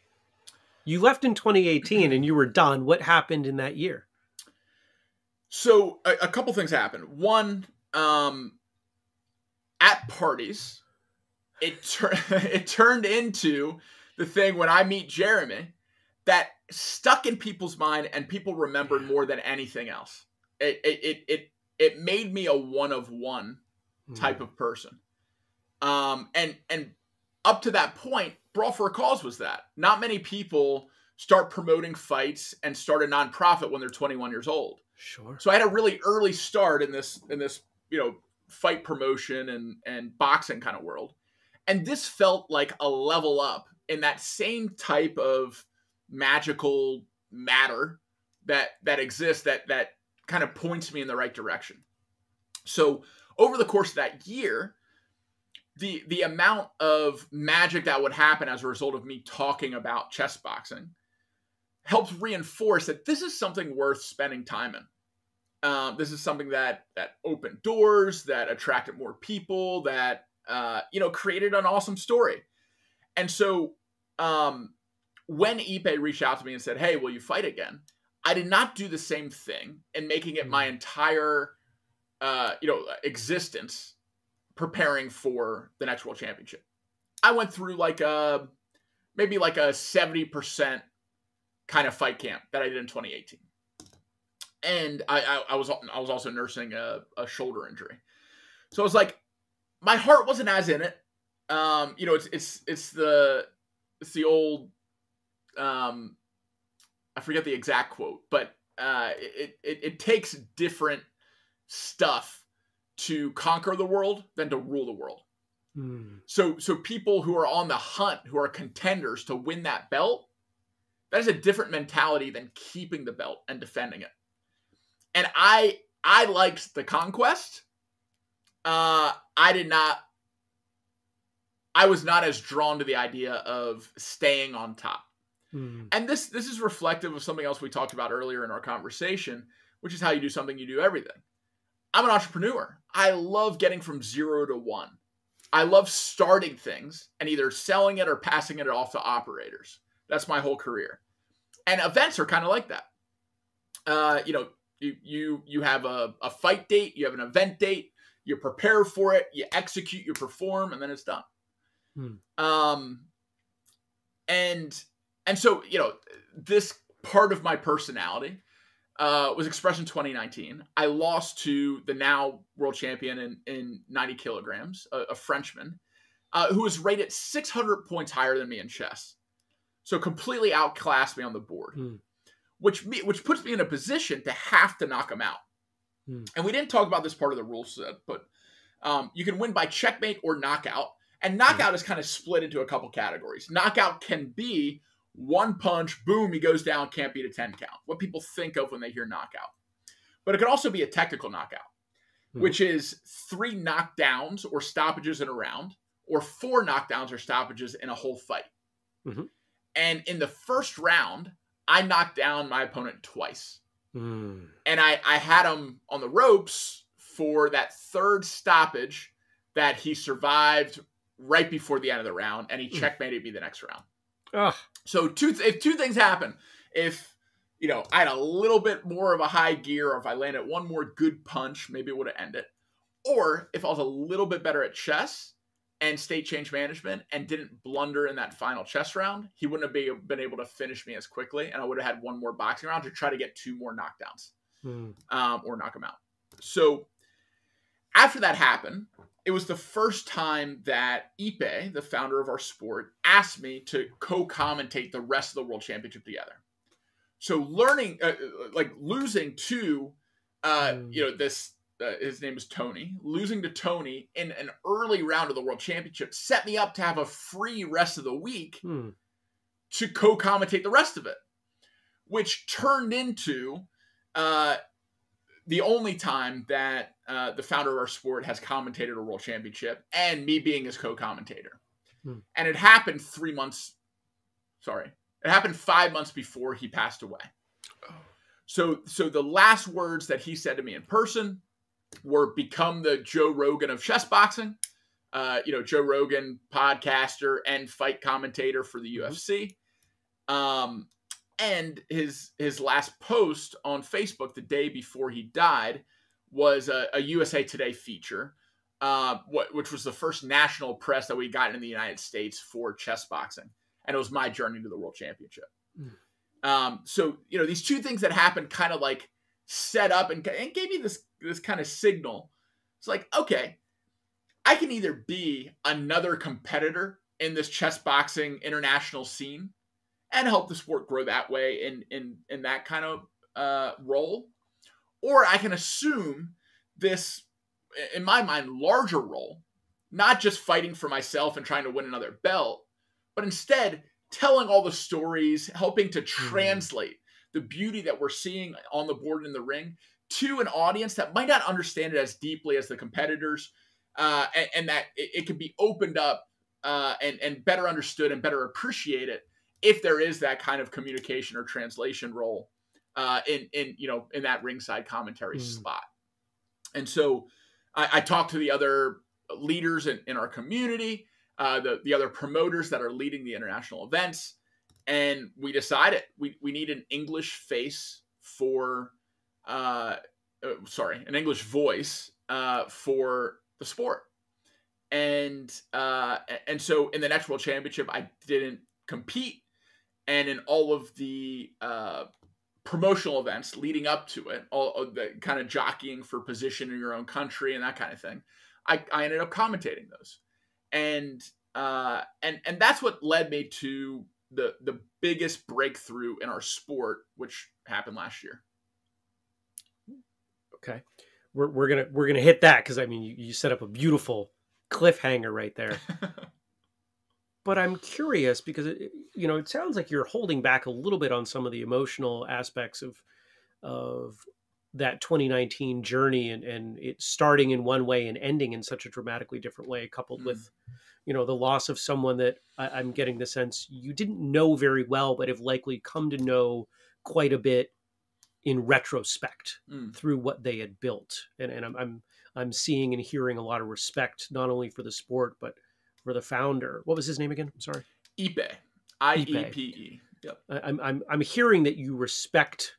You left in 2018 and you were done. What happened in that year? So a couple things happened. One, at parties, it turned into the thing when I meet Jeremy that stuck in people's mind and people remembered more than anything else. It made me a one-of-one type of person. And up to that point, Brawl for a Cause was that. Not many people start promoting fights and start a nonprofit when they're 21 years old. Sure. So I had a really early start in this, you know, fight promotion and boxing kind of world. And this felt like a level up in that same type of magical matter that exists, that kind of points me in the right direction. So over the course of that year, the amount of magic that would happen as a result of me talking about chess boxing helps reinforce that this is something worth spending time in. This is something that opened doors, that attracted more people, that created an awesome story. And so when Ipe reached out to me and said, "Hey, will you fight again?" I did not do the same thing in making it my entire existence preparing for the next world championship. I went through maybe like a 70% kind of fight camp that I did in 2018. And I was also nursing a shoulder injury. So I was like, my heart wasn't as in it. It's the old, I forget the exact quote, but it takes different stuff to conquer the world than to rule the world. Mm. So people who are on the hunt, who are contenders to win that belt, that is a different mentality than keeping the belt and defending it. And I liked the conquest. I was not as drawn to the idea of staying on top. Mm. And this is reflective of something else we talked about earlier in our conversation, which is how you do something, you do everything. I'm an entrepreneur. I love getting from 0 to 1. I love starting things and either selling it or passing it off to operators. That's my whole career. And events are kind of like that. You have a fight date, you have an event date, you prepare for it, you execute, you perform, and then it's done. Hmm. And so, this part of my personality was expressed in 2019. I lost to the now world champion in 90 kilograms, a Frenchman, who was rated 600 points higher than me in chess. So completely outclassed me on the board. Hmm. Which puts me in a position to have to knock him out. Hmm. And we didn't talk about this part of the rule set, but you can win by checkmate or knockout. And knockout is kind of split into a couple categories. Knockout can be one punch, boom, he goes down, can't beat a 10 count. What people think of when they hear knockout. But it could also be a technical knockout, which is 3 knockdowns or stoppages in a round, or 4 knockdowns or stoppages in a whole fight. Mm-hmm. And in the first round, I knocked down my opponent twice. Mm. And I had him on the ropes for that third stoppage that he survived right before the end of the round, and he checkmated me the next round. Ugh. So if two things happen, if I had a little bit more of a high gear, or if I landed one more good punch, maybe it would have ended. Or if I was a little bit better at chess and state change management and didn't blunder in that final chess round, he wouldn't have been able to finish me as quickly, and I would have had one more boxing round to try to get 2 more knockdowns or knock him out. So after that happened, it was the first time that Ipe, the founder of our sport, asked me to co-commentate the rest of the World Championship together. So learning, losing to, his name is Tony, losing to Tony in an early round of the World Championship set me up to have a free rest of the week to co-commentate the rest of it, which turned into the only time that the founder of our sport has commentated a world championship and me being his co-commentator. Hmm. And it happened 5 months before he passed away. Oh. So the last words that he said to me in person were, "Become the Joe Rogan of chess boxing." Joe Rogan, podcaster and fight commentator for the UFC. And his last post on Facebook the day before he died was a USA Today feature, which was the first national press that we got in the United States for chess boxing. And it was my journey to the World Championship. Mm. So these two things that happened kind of like set up and gave me this kind of signal. It's like, okay, I can either be another competitor in this chess boxing international scene and help the sport grow that way in that kind of role. Or I can assume this, in my mind, larger role, not just fighting for myself and trying to win another belt, but instead telling all the stories, helping to translate the beauty that we're seeing on the board and in the ring to an audience that might not understand it as deeply as the competitors, and that it can be opened up and better understood and better appreciated if there is that kind of communication or translation role in that ringside commentary spot. And so I talked to the other leaders in our community, the other promoters that are leading the international events, and we decided we need an English face for an English voice for the sport. And so in the next World Championship, I didn't compete, and in all of the promotional events leading up to it, all of the kind of jockeying for position in your own country and that kind of thing, I ended up commentating those. And that's what led me to the biggest breakthrough in our sport, which happened last year. Okay. We're gonna hit that, because I mean you set up a beautiful cliffhanger right there. But I'm curious, because it sounds like you're holding back a little bit on some of the emotional aspects of that 2019 journey, and it starting in one way and ending in such a dramatically different way, coupled with, the loss of someone that I'm getting the sense you didn't know very well, but have likely come to know quite a bit in retrospect through what they had built. And I'm seeing and hearing a lot of respect, not only for the sport, but for the founder. What was his name again? I'm sorry. Ipe. I-E-P-E. Yep. I'm hearing that you respect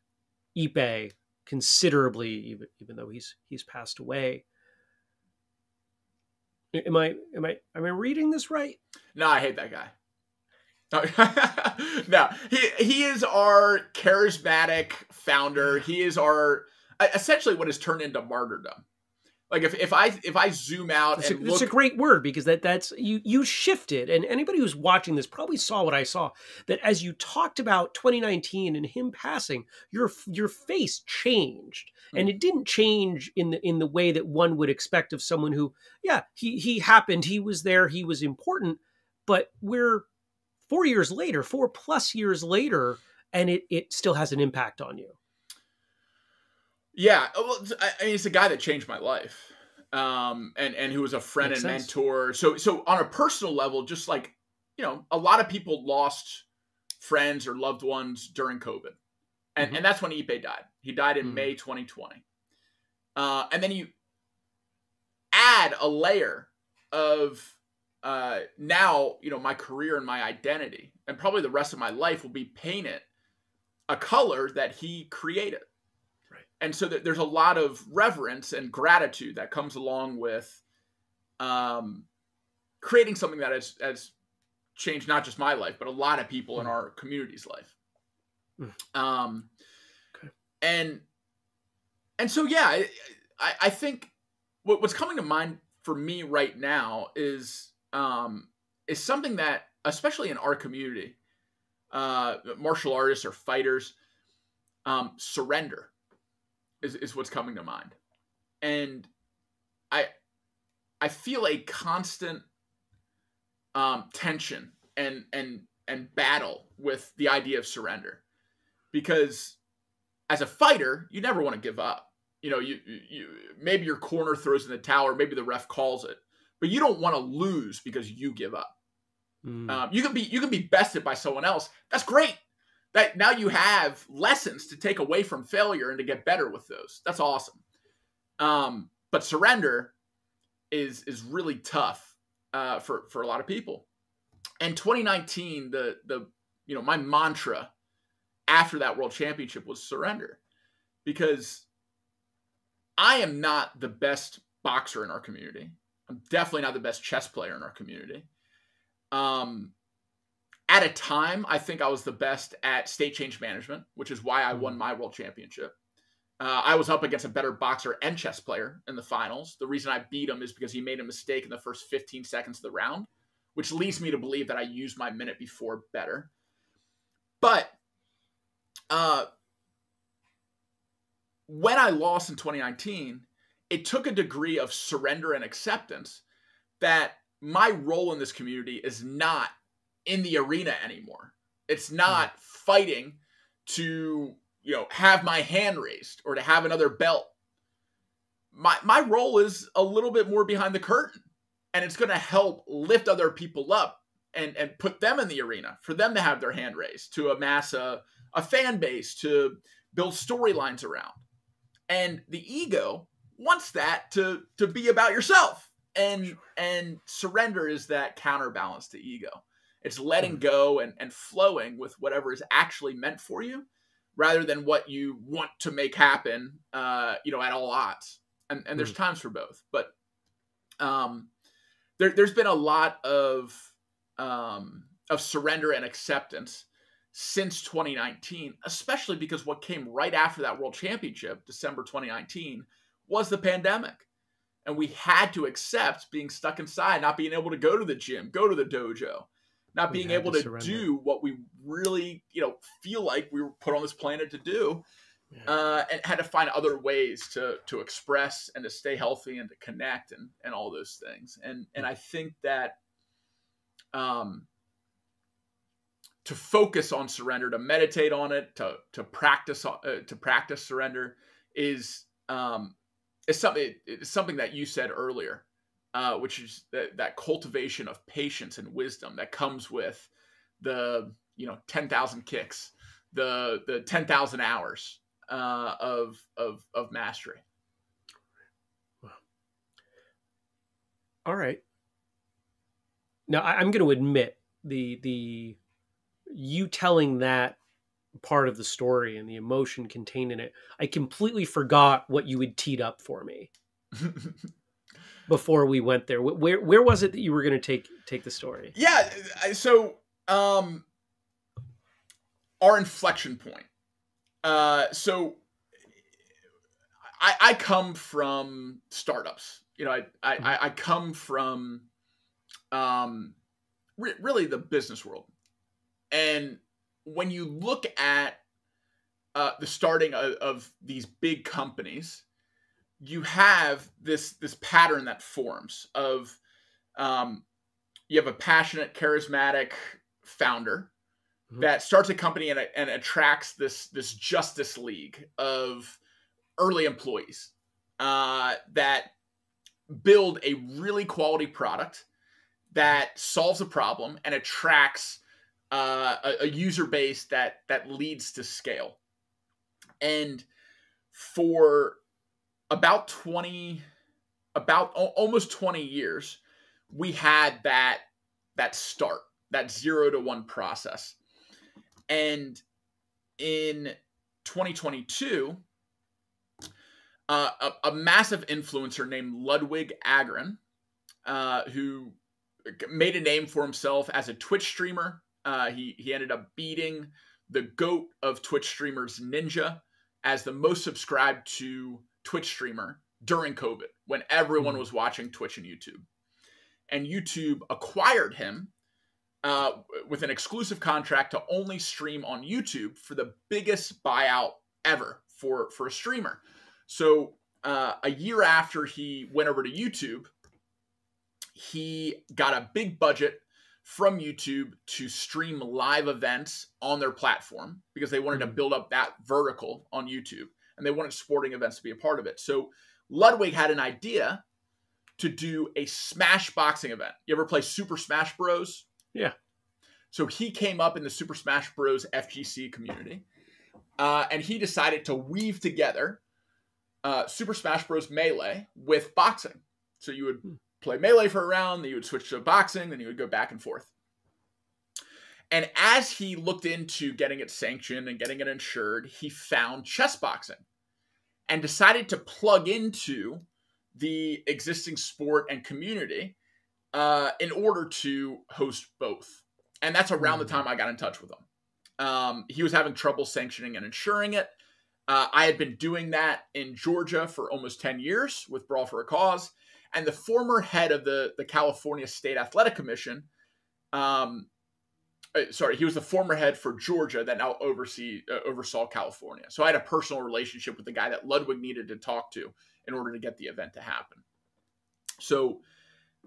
Ipe considerably, even though he's passed away. Am I reading this right? No, I hate that guy. No, he is our charismatic founder. He is our essentially what has turned into martyrdom. Like if I zoom out, it's a great word, because that's you shifted, and anybody who's watching this probably saw what I saw. That as you talked about 2019 and him passing, your face changed, and it didn't change in the way that one would expect of someone who, he happened, he was there, he was important, but we're 4 years later, 4+ years later, and it still has an impact on you. Yeah, well, I mean, it's a guy that changed my life, and who was a friend and mentor. So on a personal level, just like, a lot of people lost friends or loved ones during COVID, and that's when Ipe died. He died in May 2020, and then you add a layer of now, my career and my identity, and probably the rest of my life will be painted a color that he created. And so there's a lot of reverence and gratitude that comes along with creating something that has changed not just my life, but a lot of people in our community's life. Okay. And so, I think what's coming to mind for me right now is something that, especially in our community, martial artists or fighters, surrender. Is what's coming to mind. And I feel a constant tension and battle with the idea of surrender, because as a fighter, you never want to give up. You maybe your corner throws in the towel, or maybe the ref calls it, but you don't want to lose because you give up. You can be bested by someone else. That's great. That now you have lessons to take away from failure and to get better with those. That's awesome. But surrender is really tough for a lot of people. And 2019, the my mantra after that World Championship was surrender, because I am not the best boxer in our community. I'm definitely not the best chess player in our community. At a time, I think I was the best at state change management, which is why I won my World Championship. I was up against a better boxer and chess player in the finals. The reason I beat him is because he made a mistake in the first 15 seconds of the round, which leads me to believe that I used my minute before better. But when I lost in 2019, it took a degree of surrender and acceptance that my role in this community is not in the arena anymore. It's not fighting to, have my hand raised or to have another belt. my role is a little bit more behind the curtain, and it's going to help lift other people up and put them in the arena for them to have their hand raised, to amass a fan base, to build storylines around. And the ego wants that to be about yourself. And surrender is that counterbalance to ego. It's letting go and flowing with whatever is actually meant for you, rather than what you want to make happen, at all odds. And there's times for both, but there's been a lot of surrender and acceptance since 2019, especially because what came right after that World Championship, December 2019, was the pandemic. And we had to accept being stuck inside, not being able to go to the gym, go to the dojo, not being able to do what we really, feel like we were put on this planet to do. Yeah. And had to find other ways to express and to stay healthy and to connect and all those things. And I think that to focus on surrender, to meditate on it, to practice surrender is something that you said earlier, which is that cultivation of patience and wisdom that comes with the 10,000 kicks, the 10,000 hours of mastery. Wow. All right. Now I'm going to admit the you telling that part of the story and the emotion contained in it, I completely forgot what you had teed up for me before we went there. Where was it that you were going to take the story? Yeah. So, our inflection point. So I come from startups, I come from, really the business world. And when you look at the starting of these big companies, you have this pattern that forms of you have a passionate, charismatic founder mm-hmm. that starts a company and attracts this Justice League of early employees that build a really quality product that solves a problem and attracts a user base that leads to scale. And for almost 20 years, we had that start, that 0 to 1 process. And in 2022, a massive influencer named Ludwig Agren, who made a name for himself as a Twitch streamer. He ended up beating the GOAT of Twitch streamers, Ninja, as the most subscribed to Twitch streamer during COVID, when everyone was watching Twitch and YouTube. And YouTube acquired him with an exclusive contract to only stream on YouTube for the biggest buyout ever for a streamer. So a year after he went over to YouTube, he got a big budget from YouTube to stream live events on their platform because they wanted to build up that vertical on YouTube, and they wanted sporting events to be a part of it. So Ludwig had an idea to do a Smash boxing event. You ever play Super Smash Bros? Yeah. So he came up in the Super Smash Bros FGC community, and he decided to weave together Super Smash Bros Melee with boxing. So you would play Melee for a round, then you would switch to boxing, then you would go back and forth. And as he looked into getting it sanctioned and getting it insured, he found chess boxing and decided to plug into the existing sport and community in order to host both. And that's around the time I got in touch with him. He was having trouble sanctioning and insuring it. I had been doing that in Georgia for almost 10 years with Brawl for a Cause. And the former head of the California State Athletic Commission, he was the former head for Georgia that now oversaw California. So I had a personal relationship with the guy that Ludwig needed to talk to in order to get the event to happen. So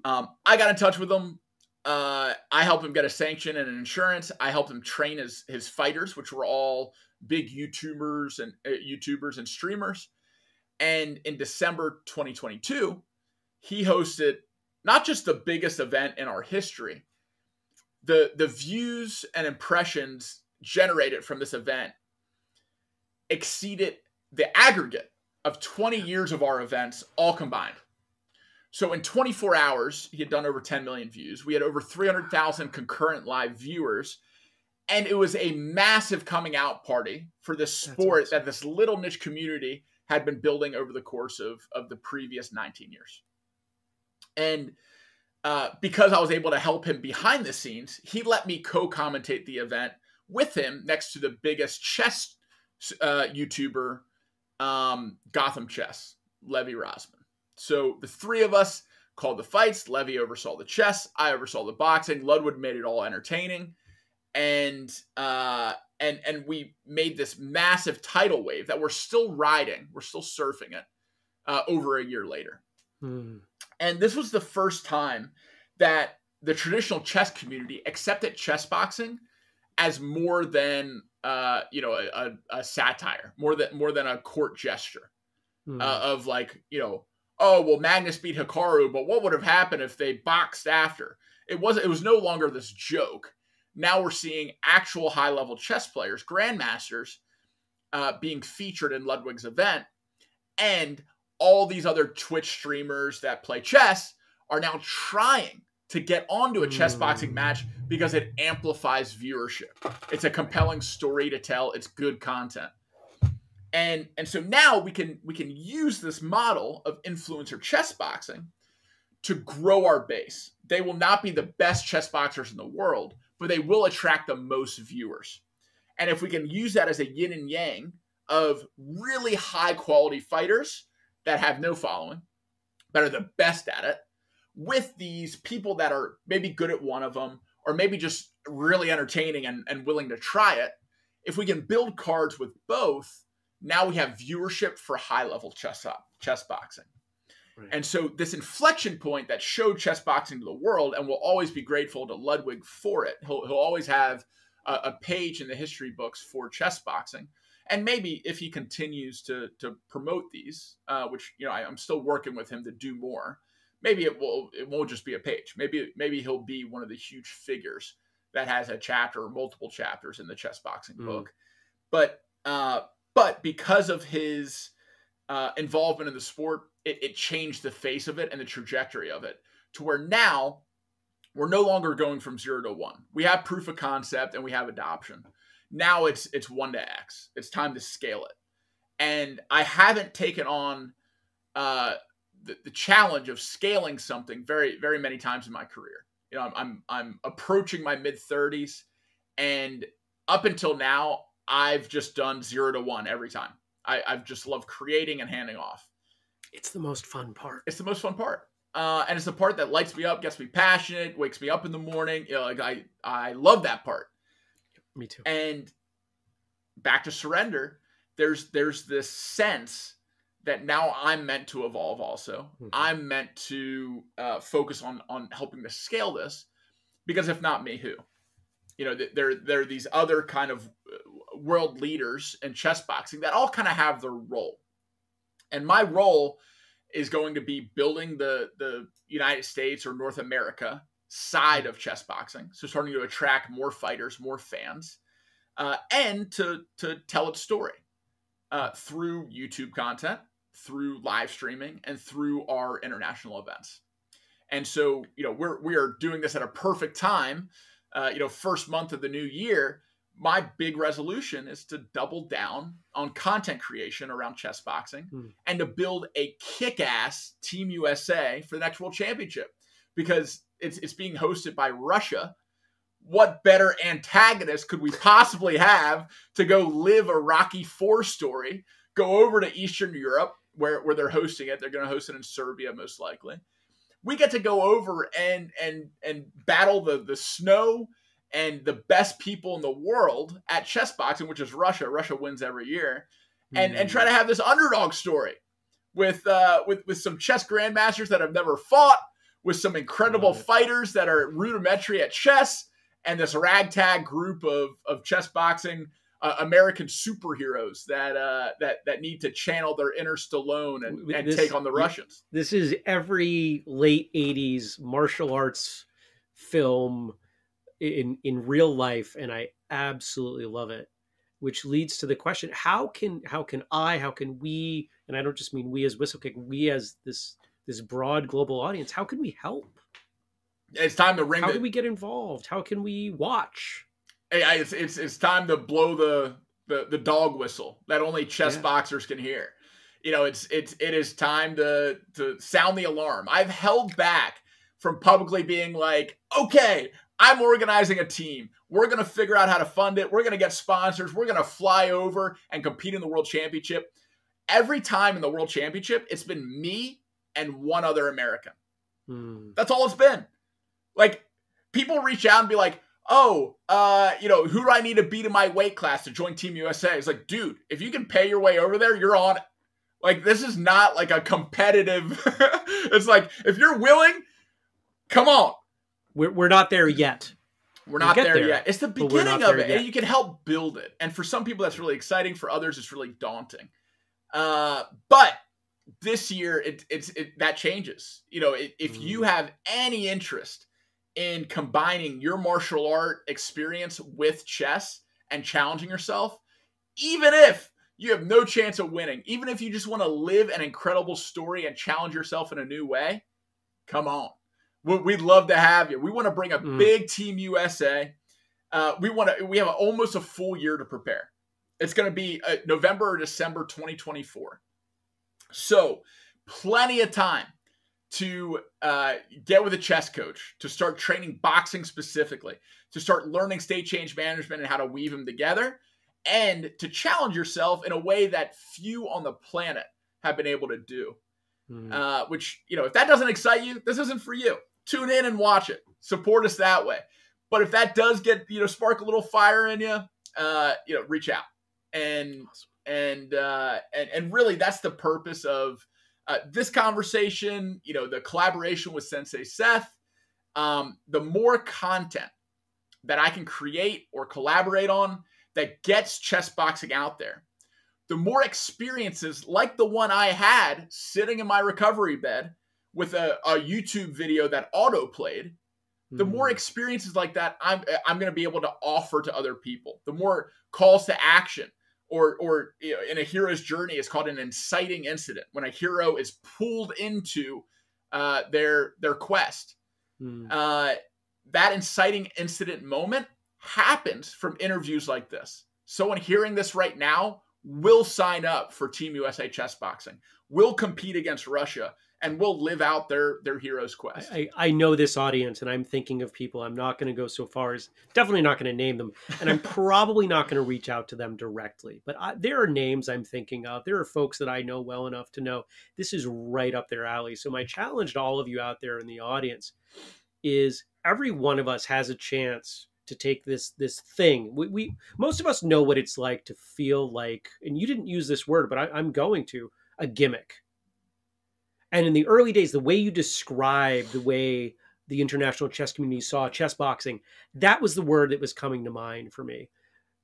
I got in touch with him. I helped him get a sanction and an insurance. I helped him train his fighters, which were all big YouTubers and streamers. And in December 2022, he hosted not just the biggest event in our history. The views and impressions generated from this event exceeded the aggregate of 20 years of our events all combined. So in 24 hours, he had done over 10 million views. We had over 300,000 concurrent live viewers. And it was a massive coming out party for this sport that this little niche community had been building over the course of the previous 19 years. And because I was able to help him behind the scenes, he let me co-commentate the event with him next to the biggest chess YouTuber, Gotham Chess, Levy Rosman. So the three of us called the fights. Levy oversaw the chess. I oversaw the boxing. Ludwig made it all entertaining. And we made this massive tidal wave that we're still riding. We're still surfing it over a year later. Mm. And this was the first time that the traditional chess community accepted chess boxing as more than a satire, more than a court gesture of like, you know, oh, well, Magnus beat Hikaru, but what would have happened if they boxed after? It was no longer this joke. Now we're seeing actual high-level chess players, grandmasters, being featured in Ludwig's event. And all these other Twitch streamers that play chess are now trying to get onto a chess boxing match because it amplifies viewership. It's a compelling story to tell. It's good content. And so now we can use this model of influencer chess boxing to grow our base. They will not be the best chess boxers in the world, but they will attract the most viewers. And if we can use that as a yin and yang of really high quality fighters that have no following, but are the best at it, with these people that are maybe good at one of them, or maybe just really entertaining and willing to try it, if we can build cards with both, now we have viewership for high level chess boxing. Right. And so this inflection point that showed chess boxing to the world, and we'll always be grateful to Ludwig for it. He'll always have a page in the history books for chess boxing. And maybe if he continues to promote these, which, you know, I'm still working with him to do more, maybe it won't just be a page. Maybe he'll be one of the huge figures that has a chapter or multiple chapters in the chess boxing book. But because of his involvement in the sport, it changed the face of it and the trajectory of it to where now we're no longer going from 0 to 1. We have proof of concept and we have adoption. Now it's 1 to X. It's time to scale it. And I haven't taken on the challenge of scaling something very, very many times in my career. You know, I'm approaching my mid-30s, and up until now, I've just done 0 to 1 every time. I've just loved creating and handing off. It's the most fun part. It's the most fun part. And it's the part that lights me up, gets me passionate, wakes me up in the morning. You know, like I love that part. Me too. And back to surrender, there's this sense that now I'm meant to evolve also. Mm-hmm. I'm meant to focus on helping to scale this, because if not me, who? You know, there are these other kind of world leaders in chess boxing that all kind of have their role. And my role is going to be building the United States or North America side of chess boxing. So starting to attract more fighters, more fans, and to tell its story through YouTube content, through live streaming, and through our international events. And so, you know, we are doing this at a perfect time. You know, first month of the new year, my big resolution is to double down on content creation around chess boxing and to build a kick-ass Team USA for the next World Championship, because it's being hosted by Russia. What better antagonist could we possibly have to go live a Rocky IV story, go over to Eastern Europe where they're hosting it. They're going to host it in Serbia, most likely. We get to go over and battle the snow and the best people in the world at chess boxing, which is Russia. Russia wins every year, and try to have this underdog story with some chess grandmasters that have never fought, with some incredible fighters that are rudimentary at chess, and this ragtag group of chess boxing American superheroes that need to channel their inner Stallone and take on the Russians. This is every late 80s martial arts film in real life, and I absolutely love it, which leads to the question, how can we, and I don't just mean we as Whistlekick, we as this broad global audience, how can we help? It's time to ring. How do we get involved? How can we watch? It's time to blow the dog whistle that only chess boxers can hear. You know, it is time to sound the alarm. I've held back from publicly being like, okay, I'm organizing a team. We're going to figure out how to fund it. We're going to get sponsors. We're going to fly over and compete in the World Championship. Every time in the World Championship, it's been me and one other American. Hmm. That's all it's been. Like, people reach out and be like, oh, you know, who do I need to beat in my weight class to join Team USA? It's like, dude, if you can pay your way over there, you're on. Like, this is not like a competitive. It's like, if you're willing, come on. We're not there yet. We're not there yet. It's the beginning of it. And you can help build it. And for some people, that's really exciting. For others, it's really daunting. But this year, that changes. You know, if you have any interest in combining your martial art experience with chess and challenging yourself, even if you have no chance of winning, even if you just want to live an incredible story and challenge yourself in a new way, come on. We'd love to have you. We want to bring a big Team USA. We have almost a full year to prepare. It's going to be November or December 2024. So plenty of time to get with a chess coach, to start training boxing specifically, to start learning state change management and how to weave them together, and to challenge yourself in a way that few on the planet have been able to do. Which, you know, if that doesn't excite you, this isn't for you. Tune in and watch it. Support us that way. But if that does get, you know, spark a little fire in you, you know, reach out. And awesome. and really, that's the purpose of this conversation, you know, the collaboration with Sensei Seth. The more content that I can create or collaborate on that gets chess boxing out there, the more experiences like the one I had sitting in my recovery bed with a YouTube video that auto played, the more experiences like that I'm going to be able to offer to other people. The more calls to action, or you know, in a hero's journey, it's called an inciting incident, when a hero is pulled into their quest. That inciting incident moment happens from interviews like this. Someone hearing this right now will sign up for Team USA Chess Boxing, will compete against Russia, and will live out their hero's quest. I know this audience, and I'm thinking of people. I'm not going to go so far as, definitely not going to name them, and I'm probably not going to reach out to them directly. But there are names I'm thinking of. There are folks that I know well enough to know this is right up their alley. So my challenge to all of you out there in the audience is, every one of us has a chance to take this thing. We most of us know what it's like to feel like, and you didn't use this word, but I'm going to, a gimmick. And in the early days, the way you described the way the international chess community saw chess boxing, that was the word that was coming to mind for me.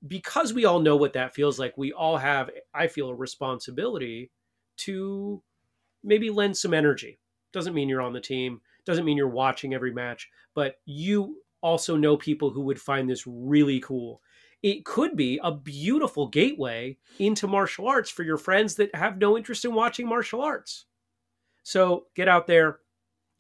Because we all know what that feels like, we all have, I feel, a responsibility to maybe lend some energy. Doesn't mean you're on the team, doesn't mean you're watching every match, but you also know people who would find this really cool. It could be a beautiful gateway into martial arts for your friends that have no interest in watching martial arts. So get out there,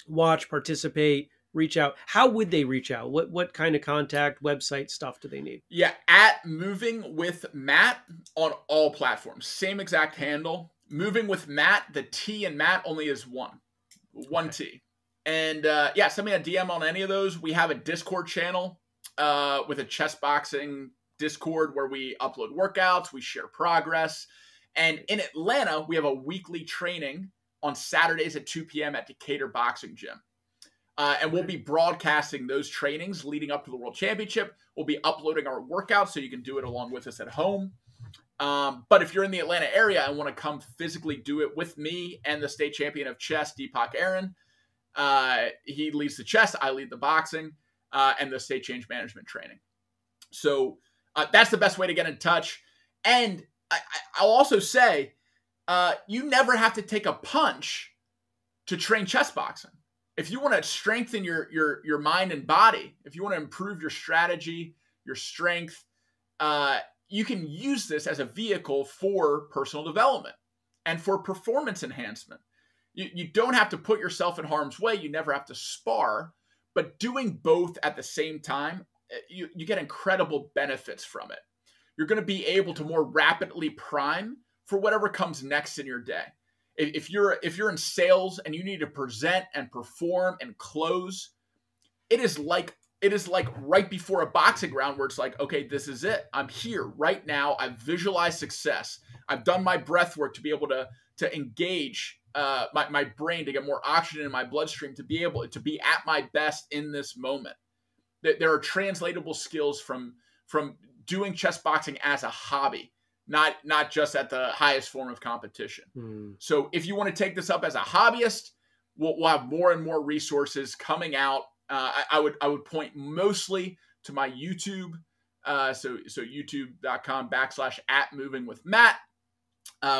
watch, participate, reach out. How would they reach out? What kind of contact, website, stuff do they need? Yeah, at Moving with Matt on all platforms. Same exact handle. Moving with Matt, the T in Matt only is one. One okay. T. And yeah, send me a DM on any of those. We have a Discord channel with a chess boxing Discord where we upload workouts, we share progress. And in Atlanta, we have a weekly training on Saturdays at 2 p.m. at Decatur Boxing Gym. And we'll be broadcasting those trainings leading up to the World Championship. We'll be uploading our workouts so you can do it along with us at home. But if you're in the Atlanta area and want to come physically do it with me and the state champion of chess, Deepak Aaron, he leads the chess, I lead the boxing, and the state change management training. So That's the best way to get in touch. And I'll also say, you never have to take a punch to train chess boxing. If you want to strengthen your mind and body, if you want to improve your strategy, your strength, you can use this as a vehicle for personal development and for performance enhancement. You don't have to put yourself in harm's way. You never have to spar, but doing both at the same time, you get incredible benefits from it. You're going to be able to more rapidly prime for whatever comes next in your day. If you're in sales and you need to present and perform and close, it is like right before a boxing round where it's like, okay, this is it. I'm here right now. I've visualized success. I've done my breath work to be able to engage my brain, to get more oxygen in my bloodstream, to be able to be at my best in this moment. There are translatable skills from doing chess boxing as a hobby, not just at the highest form of competition. So if you want to take this up as a hobbyist, we'll have more and more resources coming out. I would point mostly to my YouTube. So youtube.com/@movingwithmatt,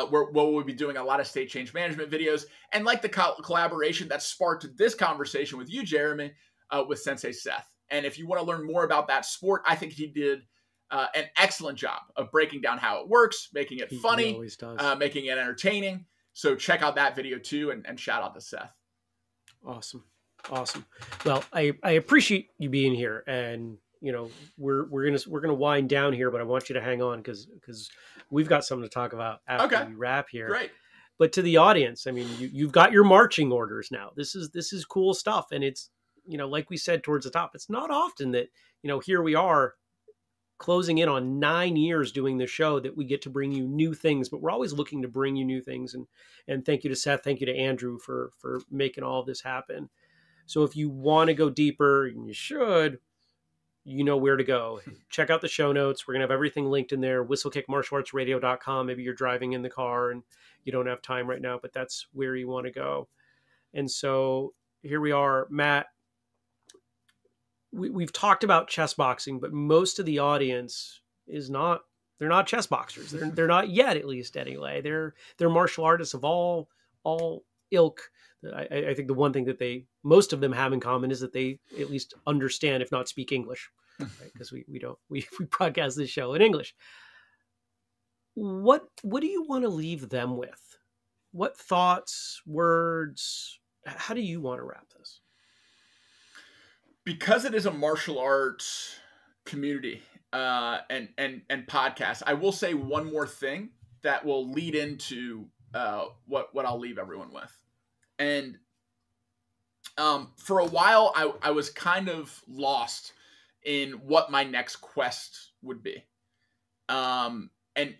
where we'll be doing a lot of state change management videos. And like the collaboration that sparked this conversation with you, Jeremy, with Sensei Seth. And if you want to learn more about that sport, I think he did an excellent job of breaking down how it works, making it funny, making it entertaining. So check out that video too, and shout out to Seth. Awesome. Well, I appreciate you being here, and you know we're gonna wind down here, but I want you to hang on because we've got something to talk about after we wrap here. Great. But to the audience, I mean, you've got your marching orders now. This is cool stuff, and it's, you know, like we said towards the top, it's not often that, you know, here we are, closing in on 9 years doing the show, that we get to bring you new things, but we're always looking to bring you new things. And thank you to Seth. Thank you to Andrew for making all of this happen. So if you want to go deeper, and you should, you know where to go. Check out the show notes. We're going to have everything linked in there. whistlekickmartialartsradio.com. Maybe you're driving in the car and you don't have time right now, but that's where you want to go. And so here we are, Matt. We've talked about chess boxing, but most of the audience they're not chess boxers. They're not yet, at least anyway. They're martial artists of all ilk. I think the one thing that most of them have in common is that they at least understand, if not speak, English, right? Because we broadcast this show in English. What do you want to leave them with? What thoughts, words? How do you want to wrap this? Because it is a martial arts community and podcast, I will say one more thing that will lead into what I'll leave everyone with. And for a while, I was kind of lost in what my next quest would be. And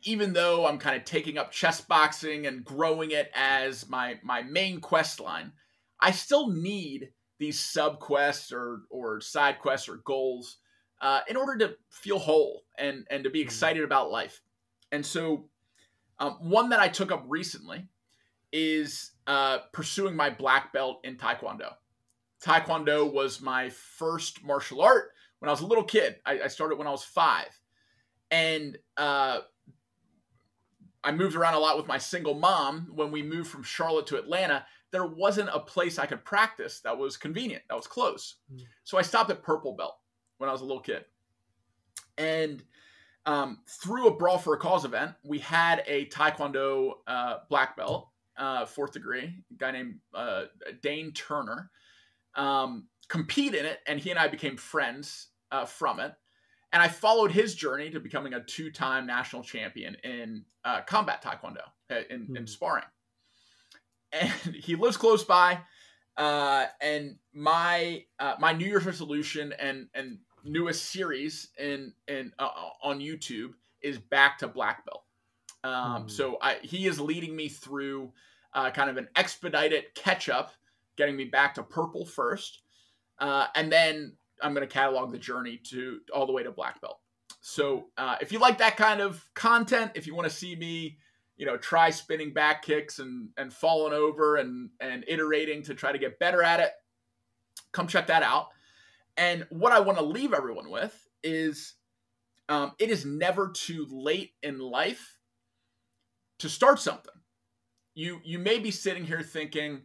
even though I'm kind of taking up chess boxing and growing it as my main quest line, I still need these sub-quests or side quests or goals in order to feel whole and to be excited about life. And so one that I took up recently is pursuing my black belt in Taekwondo. Taekwondo was my first martial art when I was a little kid. I started when I was 5. And I moved around a lot with my single mom. When we moved from Charlotte to Atlanta, there wasn't a place I could practice that was convenient, that was close. So I stopped at purple belt when I was a little kid. And through a Brawl for a Cause event, we had a Taekwondo black belt, 4th degree, a guy named Dane Turner, compete in it. And he and I became friends from it. And I followed his journey to becoming a 2-time national champion in combat Taekwondo, in sparring. And he lives close by, and my New Year's resolution and newest series in on YouTube is back to black belt. So he is leading me through kind of an expedited catch up, getting me back to purple first, and then I'm going to catalog the journey to all the way to black belt. So if you like that kind of content, if you want to see me, you know, try spinning back kicks and falling over and iterating to try to get better at it, come check that out. And what I want to leave everyone with is It is never too late in life to start something. You may be sitting here thinking,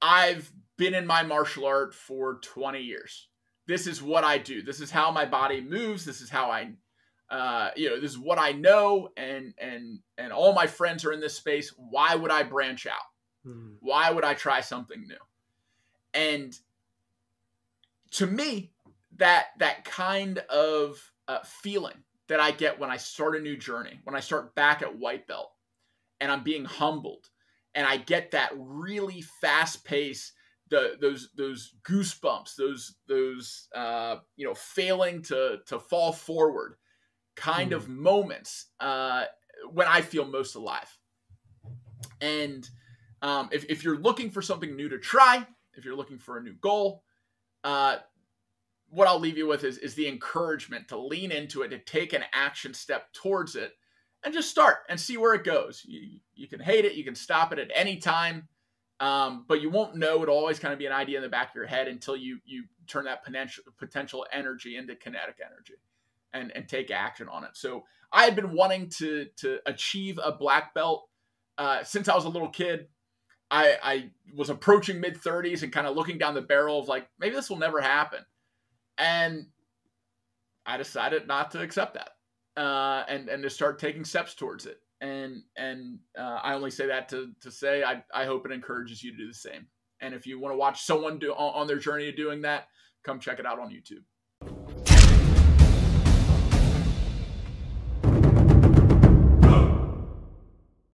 I've been in my martial art for 20 years. This is what I do. This is how my body moves. This is how this is what I know. And all my friends are in this space. Why would I branch out? Mm-hmm. Why would I try something new? And to me, that kind of feeling that I get when I start a new journey, when I start back at white belt and I'm being humbled and I get that really fast pace, those goosebumps, those failing to fall forward kind of moments when I feel most alive. And if you're looking for something new to try, if you're looking for a new goal, what I'll leave you with is the encouragement to lean into it, to take an action step towards it, and just start and see where it goes. You can hate it. You can stop it at any time, but you won't know. It'll always kind of be an idea in the back of your head until you turn that potential energy into kinetic energy and take action on it. So I had been wanting to achieve a black belt since I was a little kid. I was approaching mid-30s and kind of looking down the barrel of like, maybe this will never happen. And I decided not to accept that and to start taking steps towards it. And I only say that to say I hope it encourages you to do the same. And if you want to watch someone on their journey of doing that, come check it out on YouTube.